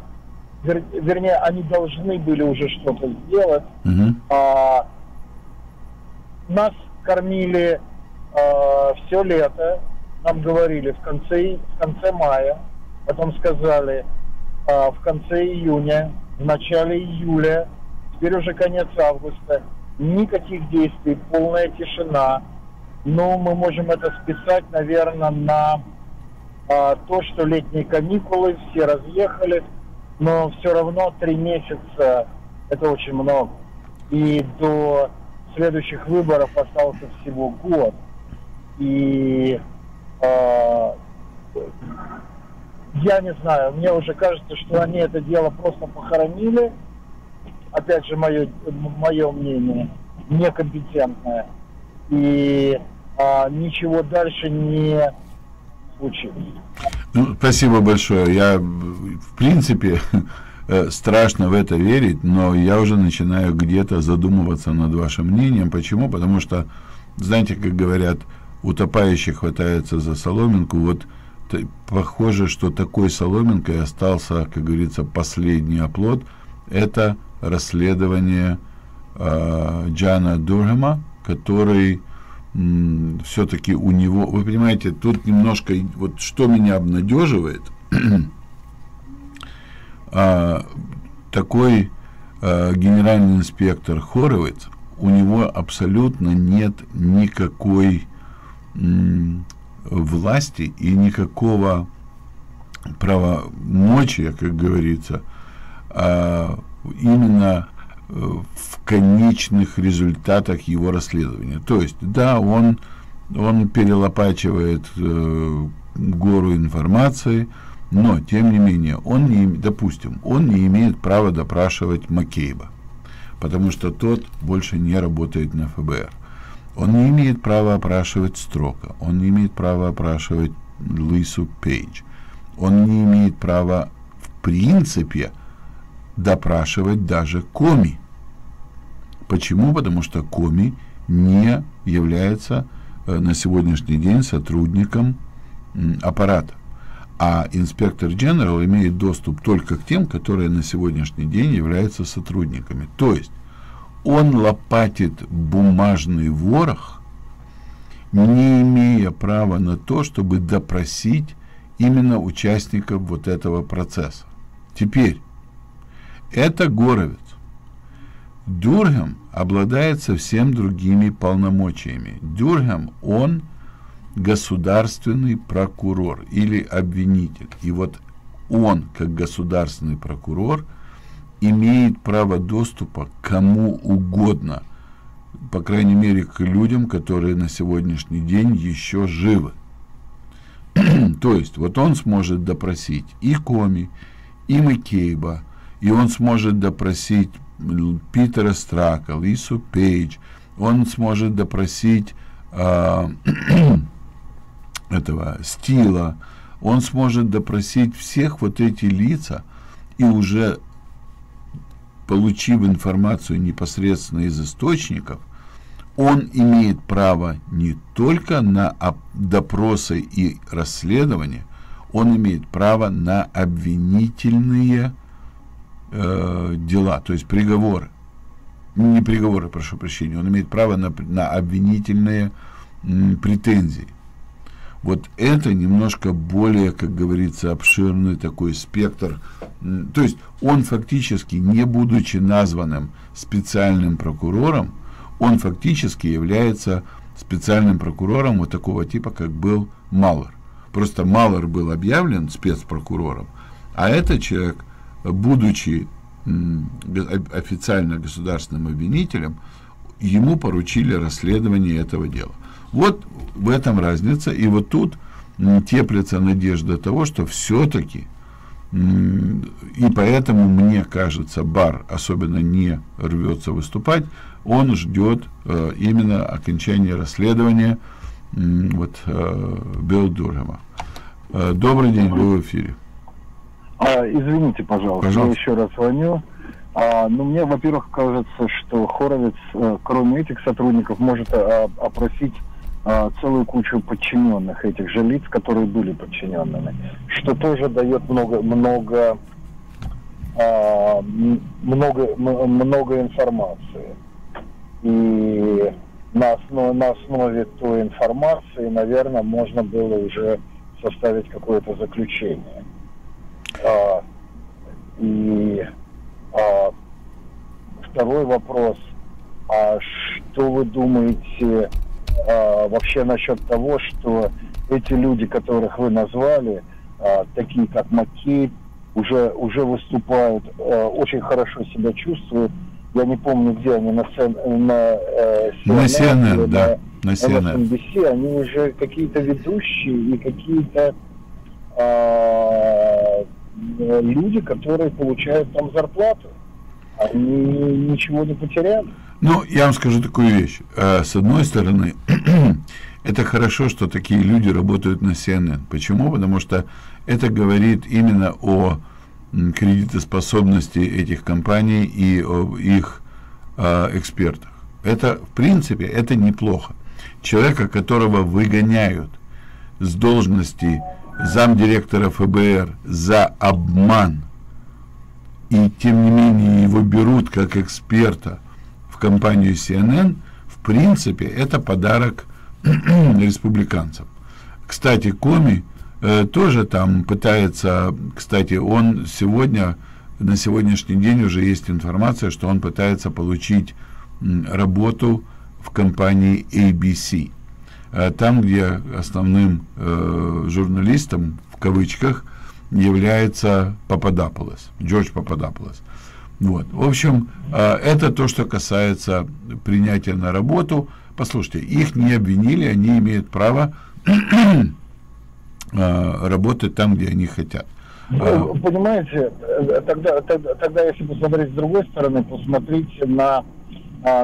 вернее, они должны были уже что-то сделать. Нас кормили все лето, нам говорили в конце мая, потом сказали в конце июня, в начале июля, теперь уже конец августа, никаких действий, полная тишина. Но мы можем это списать, наверное, на то, что летние каникулы, все разъехались. Но все равно 3 месяца – это очень много. И до следующих выборов остался всего год. И я не знаю, мне уже кажется, что они это дело просто похоронили. Опять же, мое мнение некомпетентное. И ничего дальше не случилось. Ну, спасибо большое. Я, в принципе, страшно в это верить, но я уже начинаю где-то задумываться над вашим мнением. Почему? Потому что, знаете, как говорят, утопающий хватается за соломинку. Вот похоже, что такой соломинкой остался, как говорится, последний оплот. Это расследование Джона Дарэма, который... все-таки у него, вы понимаете, тут немножко, вот что меня обнадеживает, такой генеральный инспектор Хорвиц, у него абсолютно нет никакой власти и никакого правомочия, как говорится, именно в конечных результатах его расследования. То есть, да, он перелопачивает гору информации, но, тем не менее, он не имеет права допрашивать Маккейба, потому что тот больше не работает на ФБР. Он не имеет права опрашивать Строка, он не имеет права опрашивать Лису Пейдж, он не имеет права, в принципе, допрашивать даже Коми. Почему? Потому что Коми не является на сегодняшний день сотрудником аппарата. А инспектор-дженерал имеет доступ только к тем, которые на сегодняшний день являются сотрудниками. То есть он лопатит бумажный ворох, не имея права на то, чтобы допросить именно участников вот этого процесса. Теперь, это Горовец. Дюрхем обладает совсем другими полномочиями. Дюрхем, он государственный прокурор или обвинитель. И вот он, как государственный прокурор, имеет право доступа к кому угодно, по крайней мере, к людям, которые на сегодняшний день еще живы. То есть, вот он сможет допросить и Коми, и Маккейба, и он сможет допросить Питера Страка, Лису Пейдж, он сможет допросить этого Стила, он сможет допросить всех вот эти лица, и уже получив информацию непосредственно из источников, он имеет право не только на допросы и расследования, он имеет право на обвинительные дела, то есть приговоры. Не приговоры, прошу прощения, он имеет право на обвинительные претензии. Вот это немножко более, как говорится, обширный такой спектр. То есть он фактически, не будучи названным специальным прокурором, он фактически является специальным прокурором вот такого типа, как был Мюллер. Просто Мюллер был объявлен спецпрокурором, а этот человек, будучи официально государственным обвинителем, ему поручили расследование этого дела. Вот в этом разница, и вот тут теплится надежда того, что все-таки, и поэтому, мне кажется, Барр особенно не рвется выступать, он ждет именно окончания расследования вот Билла Дюрхема. Добрый день, вы в эфире. Извините, пожалуйста, я еще раз звоню. Но мне, во-первых, кажется, что Хорвиц, кроме этих сотрудников, может опросить целую кучу подчиненных этих же лиц, которые были подчиненными, что тоже дает много информации. И на основе той информации, наверное, можно было уже составить какое-то заключение. И второй вопрос: а что вы думаете вообще насчет того, что эти люди, которых вы назвали, такие как Маккейб, уже выступают, очень хорошо себя чувствуют? Я не помню, где они, на CNN, да, на MSNBC, они уже какие-то ведущие и какие-то люди, которые получают там зарплату. Они ничего не потеряли. Ну, я вам скажу такую вещь. С одной стороны, это хорошо, что такие люди работают на CNN. Почему? Потому что это говорит именно о кредитоспособности этих компаний и о их экспертах. Это, в принципе, это неплохо. Человека, которого выгоняют с должности замдиректора ФБР за обман, и тем не менее его берут как эксперта в компанию CNN, в принципе, это подарок республиканцам. Кстати, Коми тоже там пытается, кстати, он сегодня, на сегодняшний день уже есть информация, что он пытается получить работу в компании ABC. там, где основным журналистом, в кавычках, является Пападопулос, Джордж Пападопулос. Вот. В общем, это то, что касается принятия на работу. Послушайте, их не обвинили, они имеют право работать там, где они хотят. Вы понимаете, тогда если посмотреть с другой стороны, посмотрите на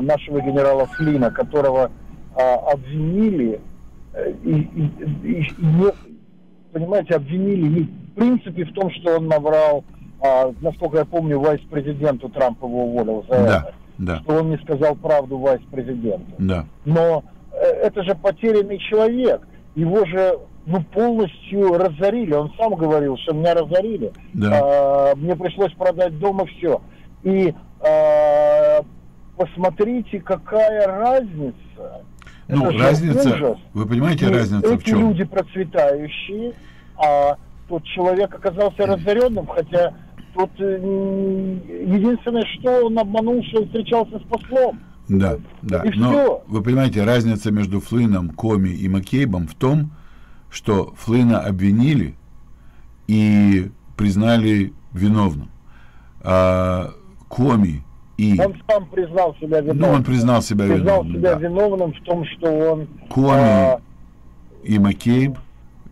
нашего генерала Флинна, которого обвинили, понимаете, обвинили не в принципе в том, что он наврал, насколько я помню, вайс-президенту Трамп его уволил за это, что он не сказал правду вайс-президенту. Да. Но это же потерянный человек, его же полностью разорили, он сам говорил, что меня разорили, мне пришлось продать дом и все. И посмотрите, какая разница. Ну, это разница, ужас. Вы понимаете, и разница в чем? Эти люди процветающие, а тот человек оказался разоренным, хотя тот, единственное, что он обманул, что он встречался с послом. Да, да. И но все. Вы понимаете, разница между Флинном, Коми и Маккейбом в том, что Флинна обвинили и признали виновным. А Коми и... Он сам признал себя виновным. Ну, он признал себя виновным в том, что он... Коми и Маккейб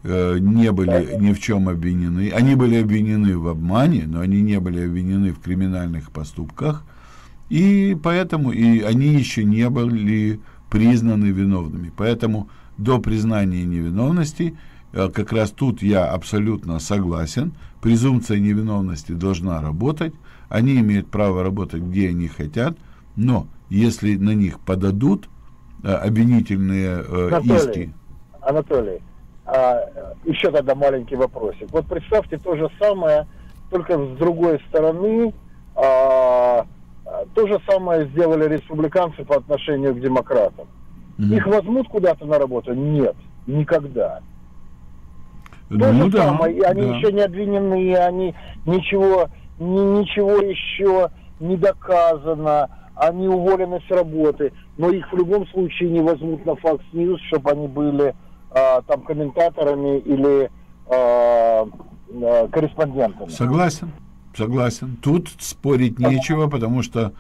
не были ни в чем обвинены. Они были обвинены в обмане, но они не были обвинены в криминальных поступках. И поэтому и они еще не были признаны виновными. Поэтому до признания невиновности, как раз тут я абсолютно согласен, презумпция невиновности должна работать, они имеют право работать, где они хотят, но если на них подадут обвинительные иски... Анатолий, еще тогда маленький вопросик. Вот представьте то же самое, только с другой стороны, то же самое сделали республиканцы по отношению к демократам. Их возьмут куда-то на работу? Нет, никогда. Ну да, самое, они еще не обвинены, они ничего еще не доказано, они уволены с работы, но их в любом случае не возьмут на Fox News, чтобы они были там комментаторами или корреспондентами. Согласен, согласен. Тут спорить нечего, потому что,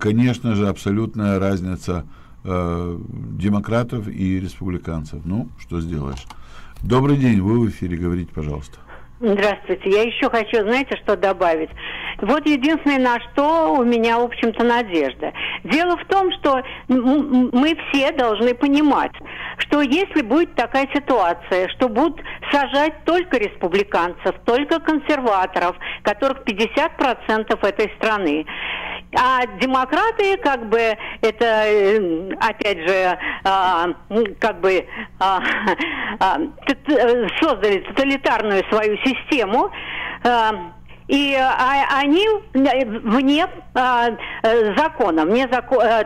конечно же, абсолютная разница демократов и республиканцев. Ну, что сделаешь. Добрый день, вы в эфире, говорите, пожалуйста. Здравствуйте, я еще хочу, знаете, что добавить. Вот единственное, на что у меня, в общем-то, надежда. Дело в том, что мы все должны понимать, что если будет такая ситуация, что будут сажать только республиканцев, только консерваторов, которых 50% этой страны, а демократы, как бы, это, опять же, как бы создали тоталитарную свою систему, и они вне закона,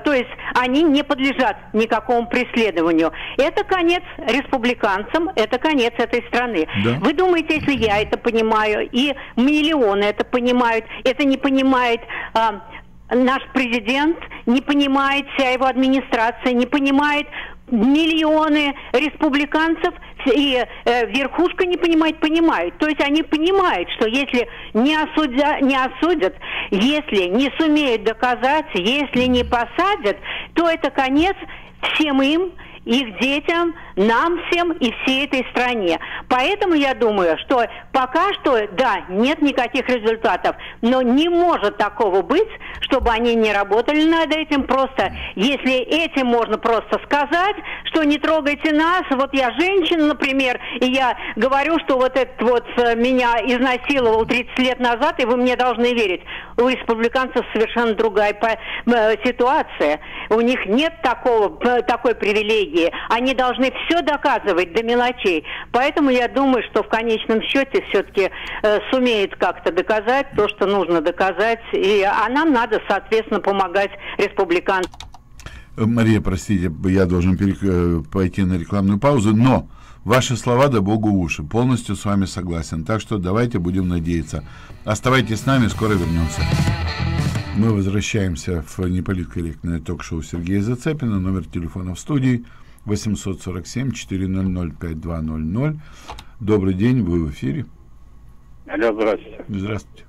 то есть они не подлежат никакому преследованию. Это конец республиканцам, это конец этой страны. Да. Вы думаете, если я это понимаю, и миллионы это понимают, это не понимает... Наш президент не понимает, вся его администрация не понимает, миллионы республиканцев и верхушка не понимает, понимают. То есть они понимают, что если не осудят, если не сумеют доказать, если не посадят, то это конец всем им, их детям, нам всем и всей этой стране. Поэтому я думаю, что пока что, да, нет никаких результатов, но не может такого быть, чтобы они не работали над этим. Просто, если этим можно просто сказать, что не трогайте нас, вот я женщина, например, и я говорю, что вот этот вот меня изнасиловал 30 лет назад, и вы мне должны верить. У республиканцев совершенно другая ситуация. У них нет такой привилегии. Они должны все доказывать до мелочей. Поэтому я думаю, что в конечном счете все-таки сумеет как-то доказать то, что нужно доказать. А нам надо, соответственно, помогать республиканцам. Мария, простите, я должен пойти на рекламную паузу, но ваши слова, да богу уши, полностью с вами согласен. Так что давайте будем надеяться. Оставайтесь с нами, скоро вернемся. Мы возвращаемся в неполиткорректное ток-шоу Сергея Зацепина. Номер телефона в студии 847-400-5200. Добрый день, вы в эфире. Алло, здравствуйте. Здравствуйте.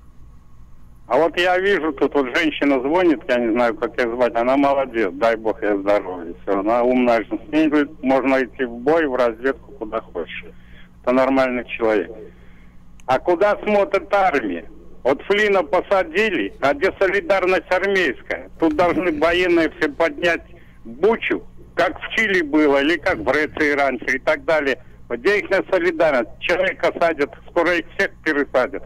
А вот я вижу, тут вот женщина звонит, я не знаю, как ее звать, она молодец, дай бог ей здоровья. Она умная, с ней можно идти в бой, в разведку, куда хочешь. Это нормальный человек. А куда смотрит армия? Вот Флина посадили, а где солидарность армейская? Тут должны военные все поднять бучу, как в Чили было, или как в Греции раньше, и так далее. Где их на солидарность? Человека садят, скоро их всех пересадят.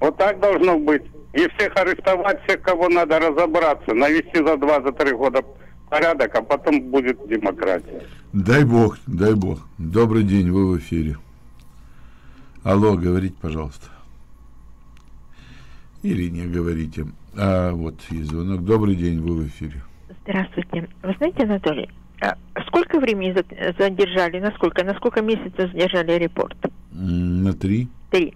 Вот так должно быть. И всех арестовать, всех, кого надо, разобраться, навести за 2-3 года порядок, а потом будет демократия. Дай бог, дай бог. Добрый день, вы в эфире. Алло, говорите, пожалуйста. Или не говорите. А вот есть звонок. Добрый день, вы в эфире. Здравствуйте. Вы знаете, Анатолий, сколько времени задержали, на сколько месяцев задержали аэропорт? На 3. 3.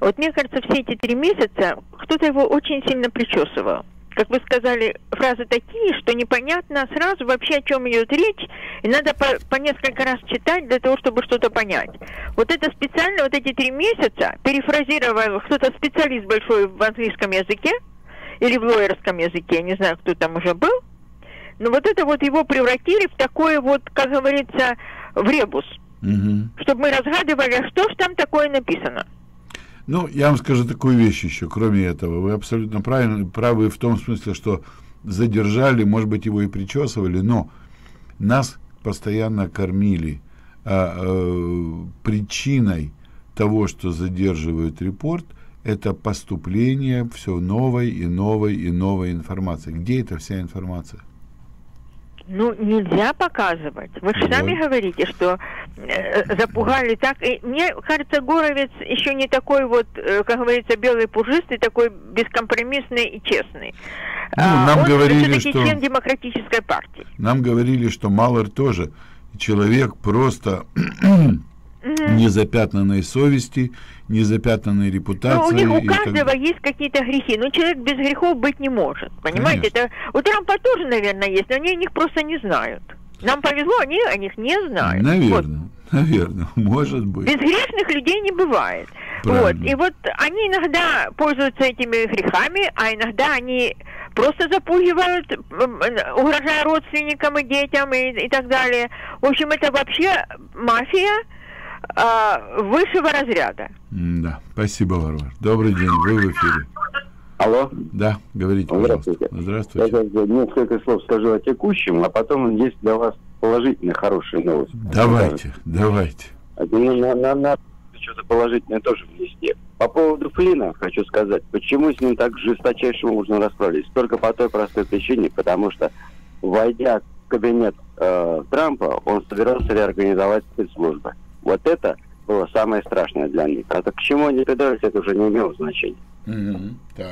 Вот мне кажется, все эти 3 месяца кто-то его очень сильно причесывал. Как вы сказали, фразы такие, что непонятно сразу вообще, о чем идет речь, и надо по несколько раз читать для того, чтобы что-то понять. Вот это специально, вот эти 3 месяца, перефразировал кто-то специалист большой в английском языке или в лоерском языке, я не знаю, кто там уже был, но вот это вот его превратили в такое вот, как говорится, в ребус, чтобы мы разгадывали, что же там такое написано. Ну, я вам скажу такую вещь еще, кроме этого. Вы абсолютно правы в том смысле, что задержали, может быть, его и причесывали, но нас постоянно кормили причиной того, что задерживают репорт, это поступление все новой и новой и новой информации. Где эта вся информация? Ну, нельзя показывать. Вы же сами говорите, что запугали так. И мне кажется, Горовец еще не такой вот, как говорится, белый пушистый, такой бескомпромиссный и честный. Ну, нам он говорили, что член демократической партии. Нам говорили, что Мюллер тоже человек просто незапятнанной совести, незапятнанной репутации. Но у каждого есть какие-то грехи, но человек без грехов быть не может, понимаете? Это, у Трампа тоже, наверное, есть, но они о них просто не знают. Нам повезло, они о них не знают. Наверное, вот. Наверное, может быть. Безгрешных людей не бывает. Вот. И вот они иногда пользуются этими грехами, а иногда они просто запугивают, угрожая родственникам и детям и так далее. В общем, это вообще мафия высшего разряда. Да, спасибо, Варвар. Добрый день, вы в эфире. Алло. Да, говорите, пожалуйста. Здравствуйте. Здравствуйте. Я несколько слов скажу о текущем, а потом есть для вас положительная хорошая новость. Давайте, давайте. Надо что-то положительное тоже внести. По поводу Флина хочу сказать, почему с ним так жесточайше можно расправиться. Только по той простой причине, потому что, войдя в кабинет Трампа, он собирался реорганизовать спецслужбы. Вот это было самое страшное для них. А к чему они придались, это уже не имело значения.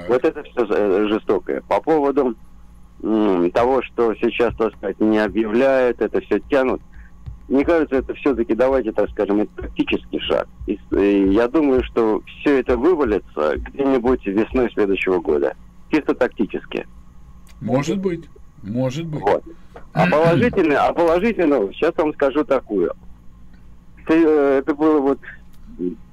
Вот это все жестокое. По поводу того, что сейчас, так сказать, не объявляют, это все тянут. Мне кажется, это все-таки, давайте, так скажем, это практический шаг. И я думаю, что все это вывалится где-нибудь весной следующего года. Чисто тактически. Может быть. Может быть. Вот. А положительно, сейчас вам скажу такую. Это было вот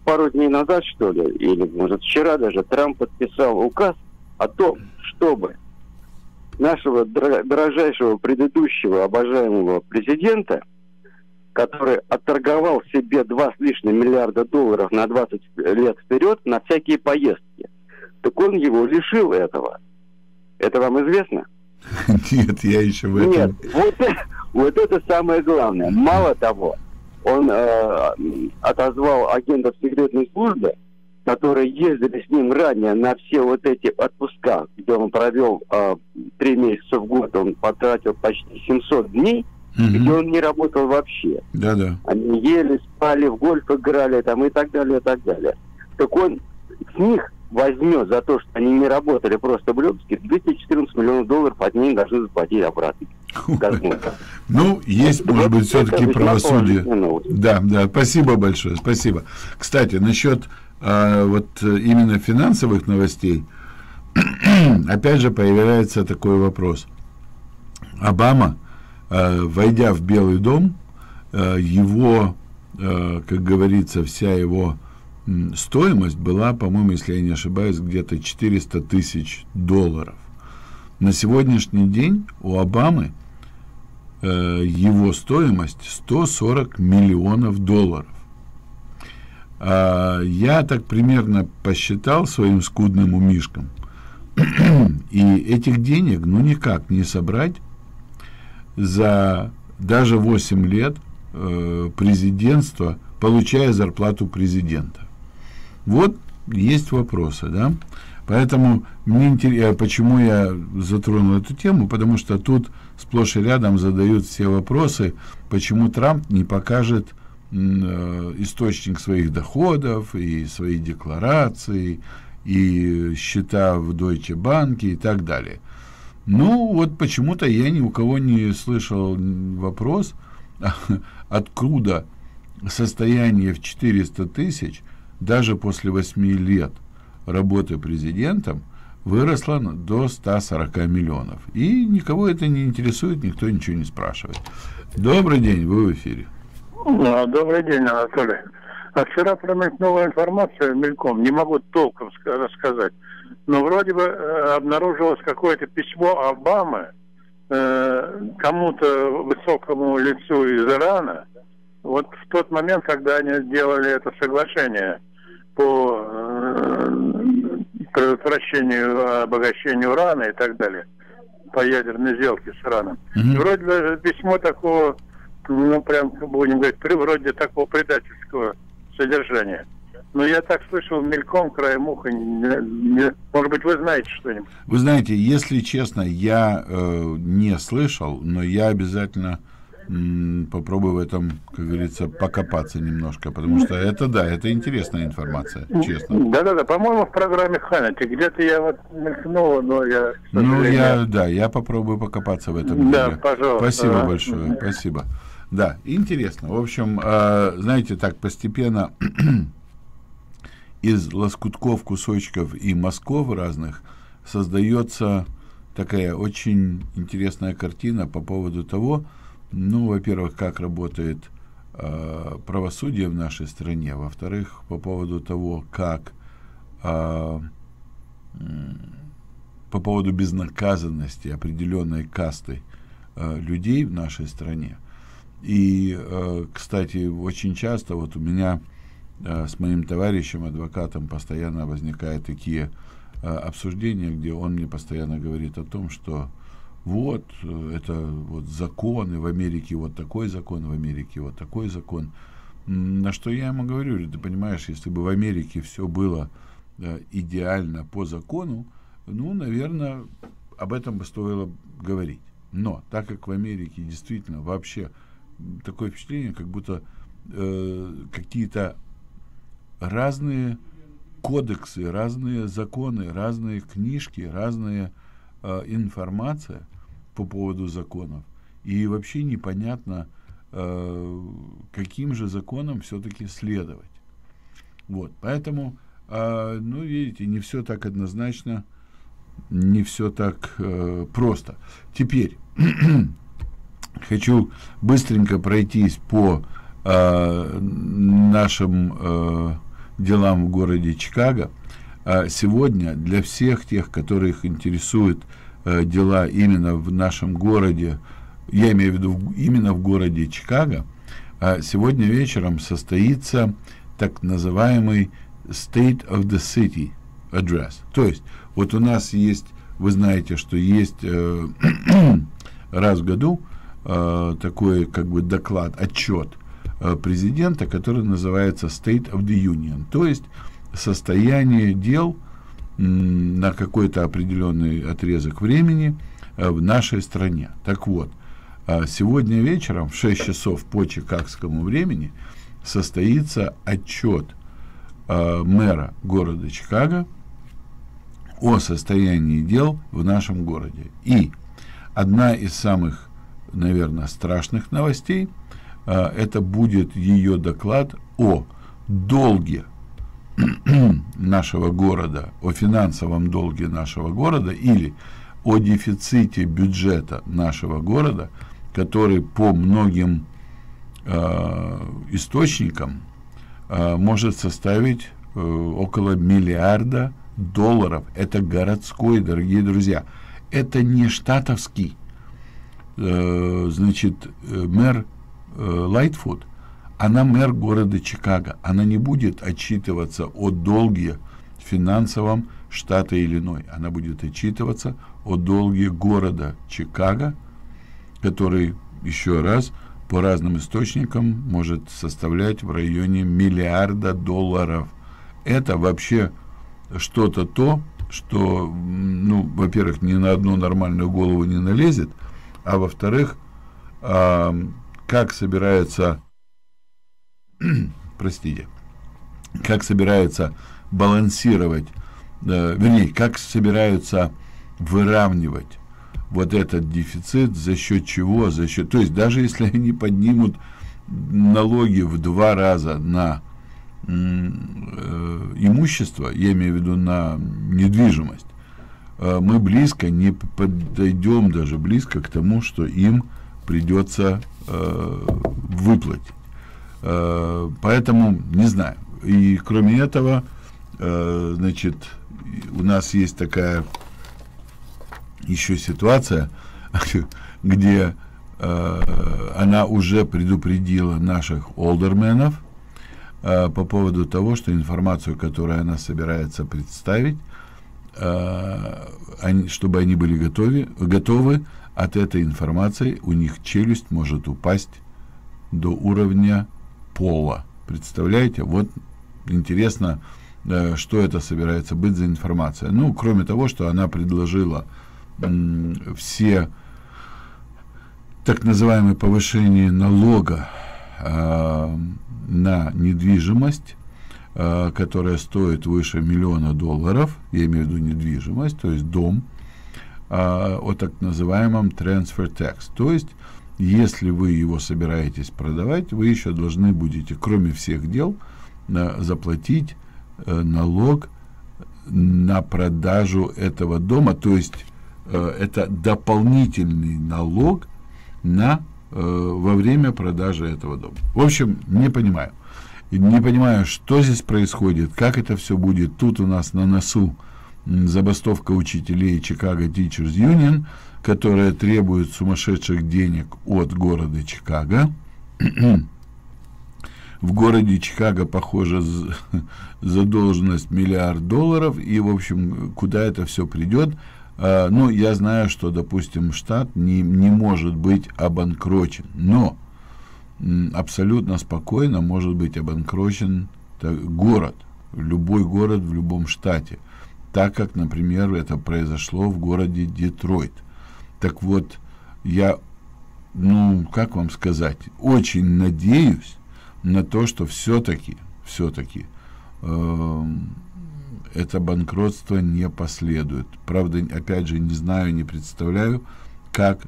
пару дней назад, что ли, или, может, вчера даже, Трамп подписал указ о том, чтобы нашего дорожайшего предыдущего обожаемого президента, который отторговал себе 2 с лишним миллиарда долларов на 20 лет вперед на всякие поездки, так он его лишил этого. Это вам известно? Нет, я еще в этом... Нет, вот это самое главное. Мало того, он отозвал агентов секретной службы, которые ездили с ним ранее на все вот эти отпуска, где он провел 3 месяца в год, он потратил почти 700 дней, где он не работал вообще. Да-да. Они ели, спали, в гольф играли там, и так далее, и так далее. Так он с них возьмет за то, что они не работали просто в Любске, 214 миллионов долларов от них должны заплатить обратно. Ну, есть, может быть, все-таки правосудие. Да, да, спасибо большое, спасибо. Кстати, насчет вот именно финансовых новостей, опять же появляется такой вопрос. Обама, войдя в Белый дом, его, как говорится, вся его стоимость была, по-моему, если я не ошибаюсь, где-то $400 тысяч. На сегодняшний день у Обамы его стоимость $140 миллионов. Я так примерно посчитал своим скудным умишком. И этих денег ну никак не собрать за даже 8 лет президентства, получая зарплату президента. Вот есть вопросы, да? Поэтому мне интересно, почему я затронул эту тему, потому что тут сплошь и рядом задают все вопросы, почему Трамп не покажет источник своих доходов и свои декларации, и счета в Deutsche Bank и так далее. Ну, вот почему-то я ни у кого не слышал вопрос, откуда состояние в 400 тысяч даже после 8 лет работы президентом выросло до 140 миллионов. И никого это не интересует, никто ничего не спрашивает. Добрый день, вы в эфире. Добрый день, Анатолий. А вчера промелькнула информация мельком, не могу толком рассказать, но вроде бы обнаружилось какое-то письмо Обамы кому-то высокому лицу из Ирана, вот в тот момент, когда они сделали это соглашение по предотвращению обогащения урана и так далее, по ядерной сделке с Ираном. Вроде бы письмо такого, ну, прям, будем говорить, вроде такого предательского содержание. Но я так слышал мельком, краем уха. Может быть, вы знаете что-нибудь? Вы знаете, если честно, я не слышал, но я обязательно попробую в этом, как говорится, покопаться немножко, потому что это, да, это интересная информация, честно. Да-да-да, по-моему, в программе Ханнати где-то я вот мелькнул, но я... Ну, я, да, я попробую покопаться в этом. Да, деле. Пожалуйста. Спасибо большое, спасибо. Да, интересно. В общем, знаете, так постепенно из лоскутков, кусочков и мазков разных создается такая очень интересная картина по поводу того, ну, во-первых, как работает правосудие в нашей стране, во-вторых, по поводу того, как по поводу безнаказанности определенной касты людей в нашей стране. И, кстати, очень часто вот у меня с моим товарищем, адвокатом, постоянно возникают такие обсуждения, где он мне постоянно говорит о том, что вот, это вот законы в Америке, вот такой закон, в Америке вот такой закон. На что я ему говорю: ты понимаешь, если бы в Америке все было идеально по закону, ну, наверное, об этом бы стоило говорить. Но так как в Америке действительно вообще... такое впечатление, как будто какие-то разные кодексы, разные законы, разные книжки, разная информация по поводу законов. И вообще непонятно, каким же законам все-таки следовать. Вот, поэтому, ну, видите, не все так однозначно, не все так просто. Теперь... Хочу быстренько пройтись по нашим делам в городе Чикаго. Сегодня для всех тех, которых интересуют дела именно в нашем городе, я имею в виду именно в городе Чикаго, сегодня вечером состоится так называемый State of the City Address. То есть, вот у нас есть, вы знаете, что есть раз в году такой, как бы, доклад, отчет президента, который называется State of the Union, то есть состояние дел на какой-то определенный отрезок времени в нашей стране. Так вот, сегодня вечером в 6 часов по чикагскому времени состоится отчет мэра города Чикаго о состоянии дел в нашем городе. И одна из самых, наверное, страшных новостей — это будет ее доклад о долге нашего города, о финансовом долге нашего города, или о дефиците бюджета нашего города, который по многим источником может составить около миллиарда долларов. Это городской, дорогие друзья. Это не штатовский. Значит, мэр Лайтфут, она мэр города Чикаго. Она не будет отчитываться о долге финансовом штата Иллиной. Она будет отчитываться о долге города Чикаго, который, еще раз, по разным источникам может составлять в районе миллиарда долларов. Это вообще что-то то, что, ну, во-первых, ни на одну нормальную голову не налезет, а во-вторых, как собирается, простите, как собирается балансировать, вернее, как собираются выравнивать вот этот дефицит, за счет чего, за счет, то есть даже если они поднимут налоги в 2 раза на имущество, я имею в виду на недвижимость, мы близко не подойдем, даже близко к тому, что им придется выплатить. Поэтому не знаю. И кроме этого, значит, у нас есть такая еще ситуация, где она уже предупредила наших олдерменов по поводу того, что информацию, которую она собирается представить, чтобы они были готовы, от этой информации у них челюсть может упасть до уровня пола. Представляете? Вот интересно, что это собирается быть за информация. Ну, кроме того, что она предложила все так называемые повышения налога на недвижимость, которая стоит выше $1 000 000, я имею в виду недвижимость, то есть дом, о так называемом transfer tax. То есть, если вы его собираетесь продавать, вы еще должны будете, кроме всех дел, заплатить налог на продажу этого дома. То есть, это дополнительный налог на, во время продажи этого дома. В общем, не понимаю. Не понимаю, что здесь происходит, как это все будет. Тут у нас на носу забастовка учителей Chicago Teachers Union, которая требует сумасшедших денег от города Чикаго. В городе Чикаго, похоже, задолженность $1 миллиард. И, в общем, куда это все придет? Ну, я знаю, что, допустим, штат не может быть обанкрочен, но абсолютно спокойно может быть обанкрочен город, любой город в любом штате, так как, например, это произошло в городе Детройт. Так вот, я, ну, как вам сказать, очень надеюсь на то, что все-таки это банкротство не последует. Правда, опять же, не знаю, не представляю, как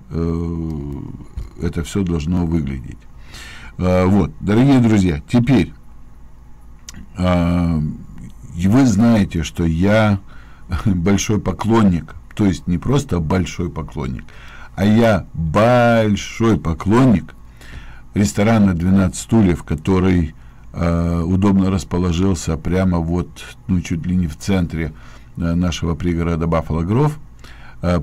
это все должно выглядеть. Вот, дорогие друзья, теперь вы знаете, что я большой поклонник, то есть не просто большой поклонник, а я большой поклонник ресторана «12 стульев», который удобно расположился прямо вот, ну, чуть ли не в центре нашего пригорода Баффало-Гров,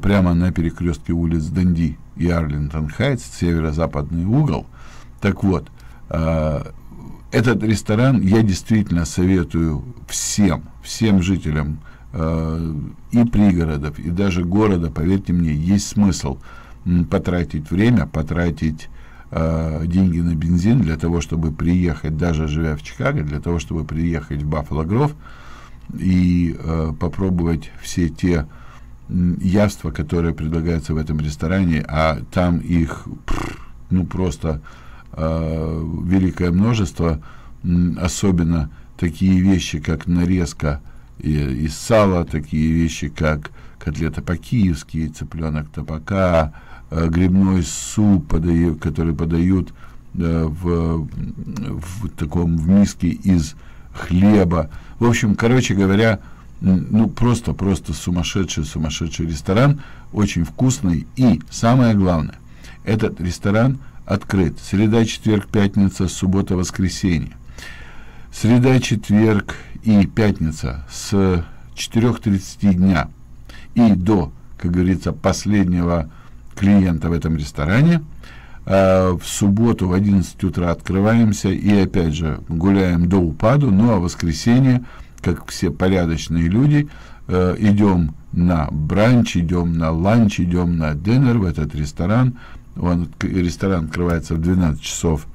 прямо на перекрестке улиц Денди и Арлингтон-Хайтс, северо-западный угол. Так вот, этот ресторан я действительно советую всем жителям и пригородов, и даже города, поверьте мне, есть смысл потратить время, потратить деньги на бензин для того, чтобы приехать, даже живя в Чикаго, для того, чтобы приехать в Баффало-Гров и попробовать все те явства, которые предлагаются в этом ресторане, а там их, ну, просто великое множество, особенно такие вещи, как нарезка из сала, такие вещи, как котлета по-киевски, цыпленок топака, грибной суп, который подают в миске из хлеба. В общем, короче говоря, ну, просто сумасшедший ресторан, очень вкусный. И самое главное, этот ресторан открыт. Среда, четверг, пятница, суббота, воскресенье. Среда, четверг и пятница с 4:30 дня и до, как говорится, последнего клиента в этом ресторане. В субботу в 11 утра открываемся и опять же гуляем до упаду. Ну а в воскресенье, как все порядочные люди, идем на бранч, идем на ланч, идем на динер в этот ресторан. Ресторан открывается в 12 часов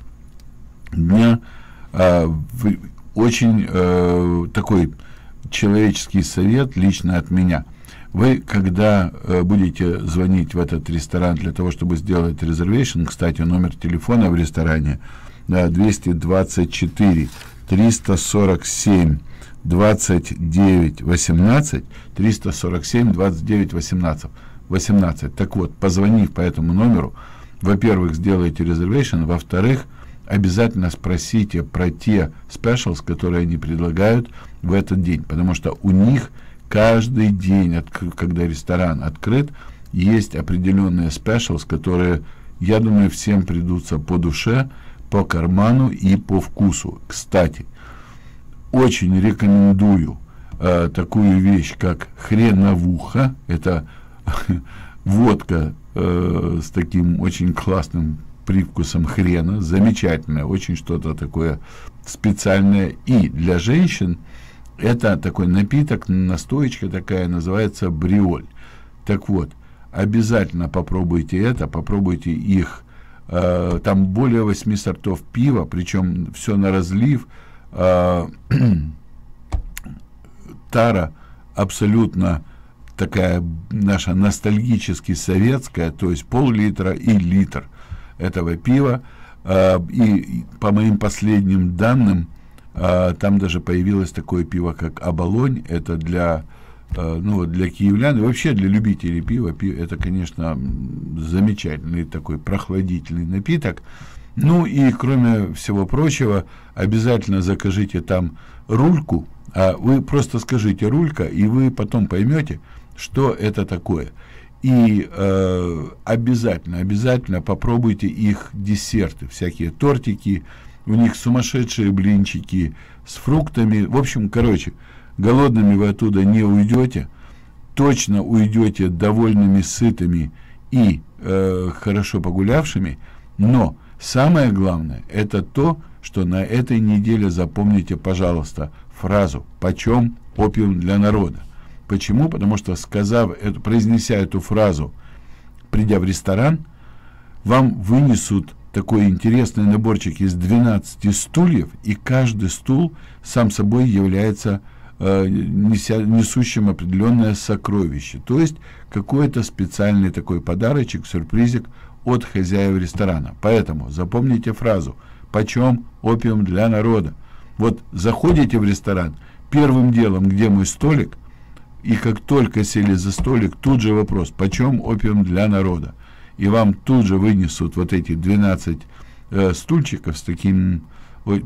дня. Очень такой человеческий совет лично от меня. Вы, когда будете звонить в этот ресторан для того, чтобы сделать резервейшн, кстати, номер телефона в ресторане 224 347 29 18 347 29 18 18. Так вот, позвонив по этому номеру, во-первых, сделайте резервейшн, во-вторых, обязательно спросите про те спешлс, которые они предлагают в этот день, потому что у них каждый день, когда ресторан открыт, есть определенные спешлс, которые, я думаю, всем придутся по душе, по карману и по вкусу. Кстати, очень рекомендую такую вещь, как хреновуха. Это водка с таким очень классным привкусом хрена, замечательное, очень что-то такое специальное. И для женщин это такой напиток, настоечка такая, называется бриоль. Так вот, обязательно попробуйте это, попробуйте их. Там более 8 сортов пива, причем все на разлив. Тара абсолютно такая наша ностальгически советская, то есть пол-литра и литр этого пива. И по моим последним данным, там даже появилось такое пиво, как «Оболонь». Это для, ну, для киевлян и вообще для любителей пива. Это, конечно, замечательный такой прохладительный напиток. Ну и, кроме всего прочего, обязательно закажите там рульку. Вы просто скажите «рулька», и вы потом поймете, что это такое. И обязательно попробуйте их десерты, всякие тортики, у них сумасшедшие блинчики с фруктами. В общем, короче, голодными вы оттуда не уйдете, точно уйдете довольными, сытыми и хорошо погулявшими. Но самое главное, это то, что на этой неделе запомните, пожалуйста, фразу «Почем опиум для народа?». Почему? Потому что, произнеся эту фразу, придя в ресторан, вам вынесут такой интересный наборчик из 12 стульев, и каждый стул сам собой является несущим определенное сокровище, то есть какой-то специальный такой подарочек, сюрпризик от хозяев ресторана. Поэтому запомните фразу «Почем опиум для народа?». Вот заходите в ресторан, первым делом «Где мой столик?», и как только сели за столик, тут же вопрос «Почем опиум для народа?». И вам тут же вынесут вот эти 12 стульчиков с таким...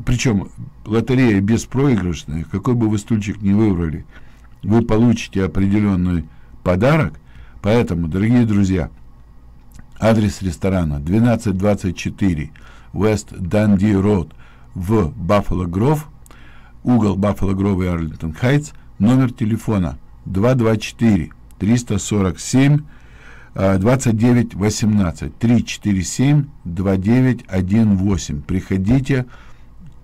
Причем лотерея беспроигрышная, какой бы вы стульчик ни выбрали, вы получите определенный подарок. Поэтому, дорогие друзья, адрес ресторана 1224 West Dundee Road в Баффало-Гров, угол Баффало-Гров и Арлингтон-Хайтс, номер телефона 224 347 29 18, 347 29 18. Приходите,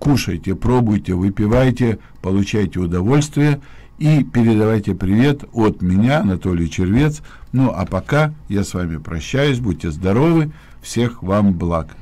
кушайте, пробуйте, выпивайте, получайте удовольствие и передавайте привет от меня, Анатолий Червец. Ну а пока я с вами прощаюсь, будьте здоровы, всех вам благ.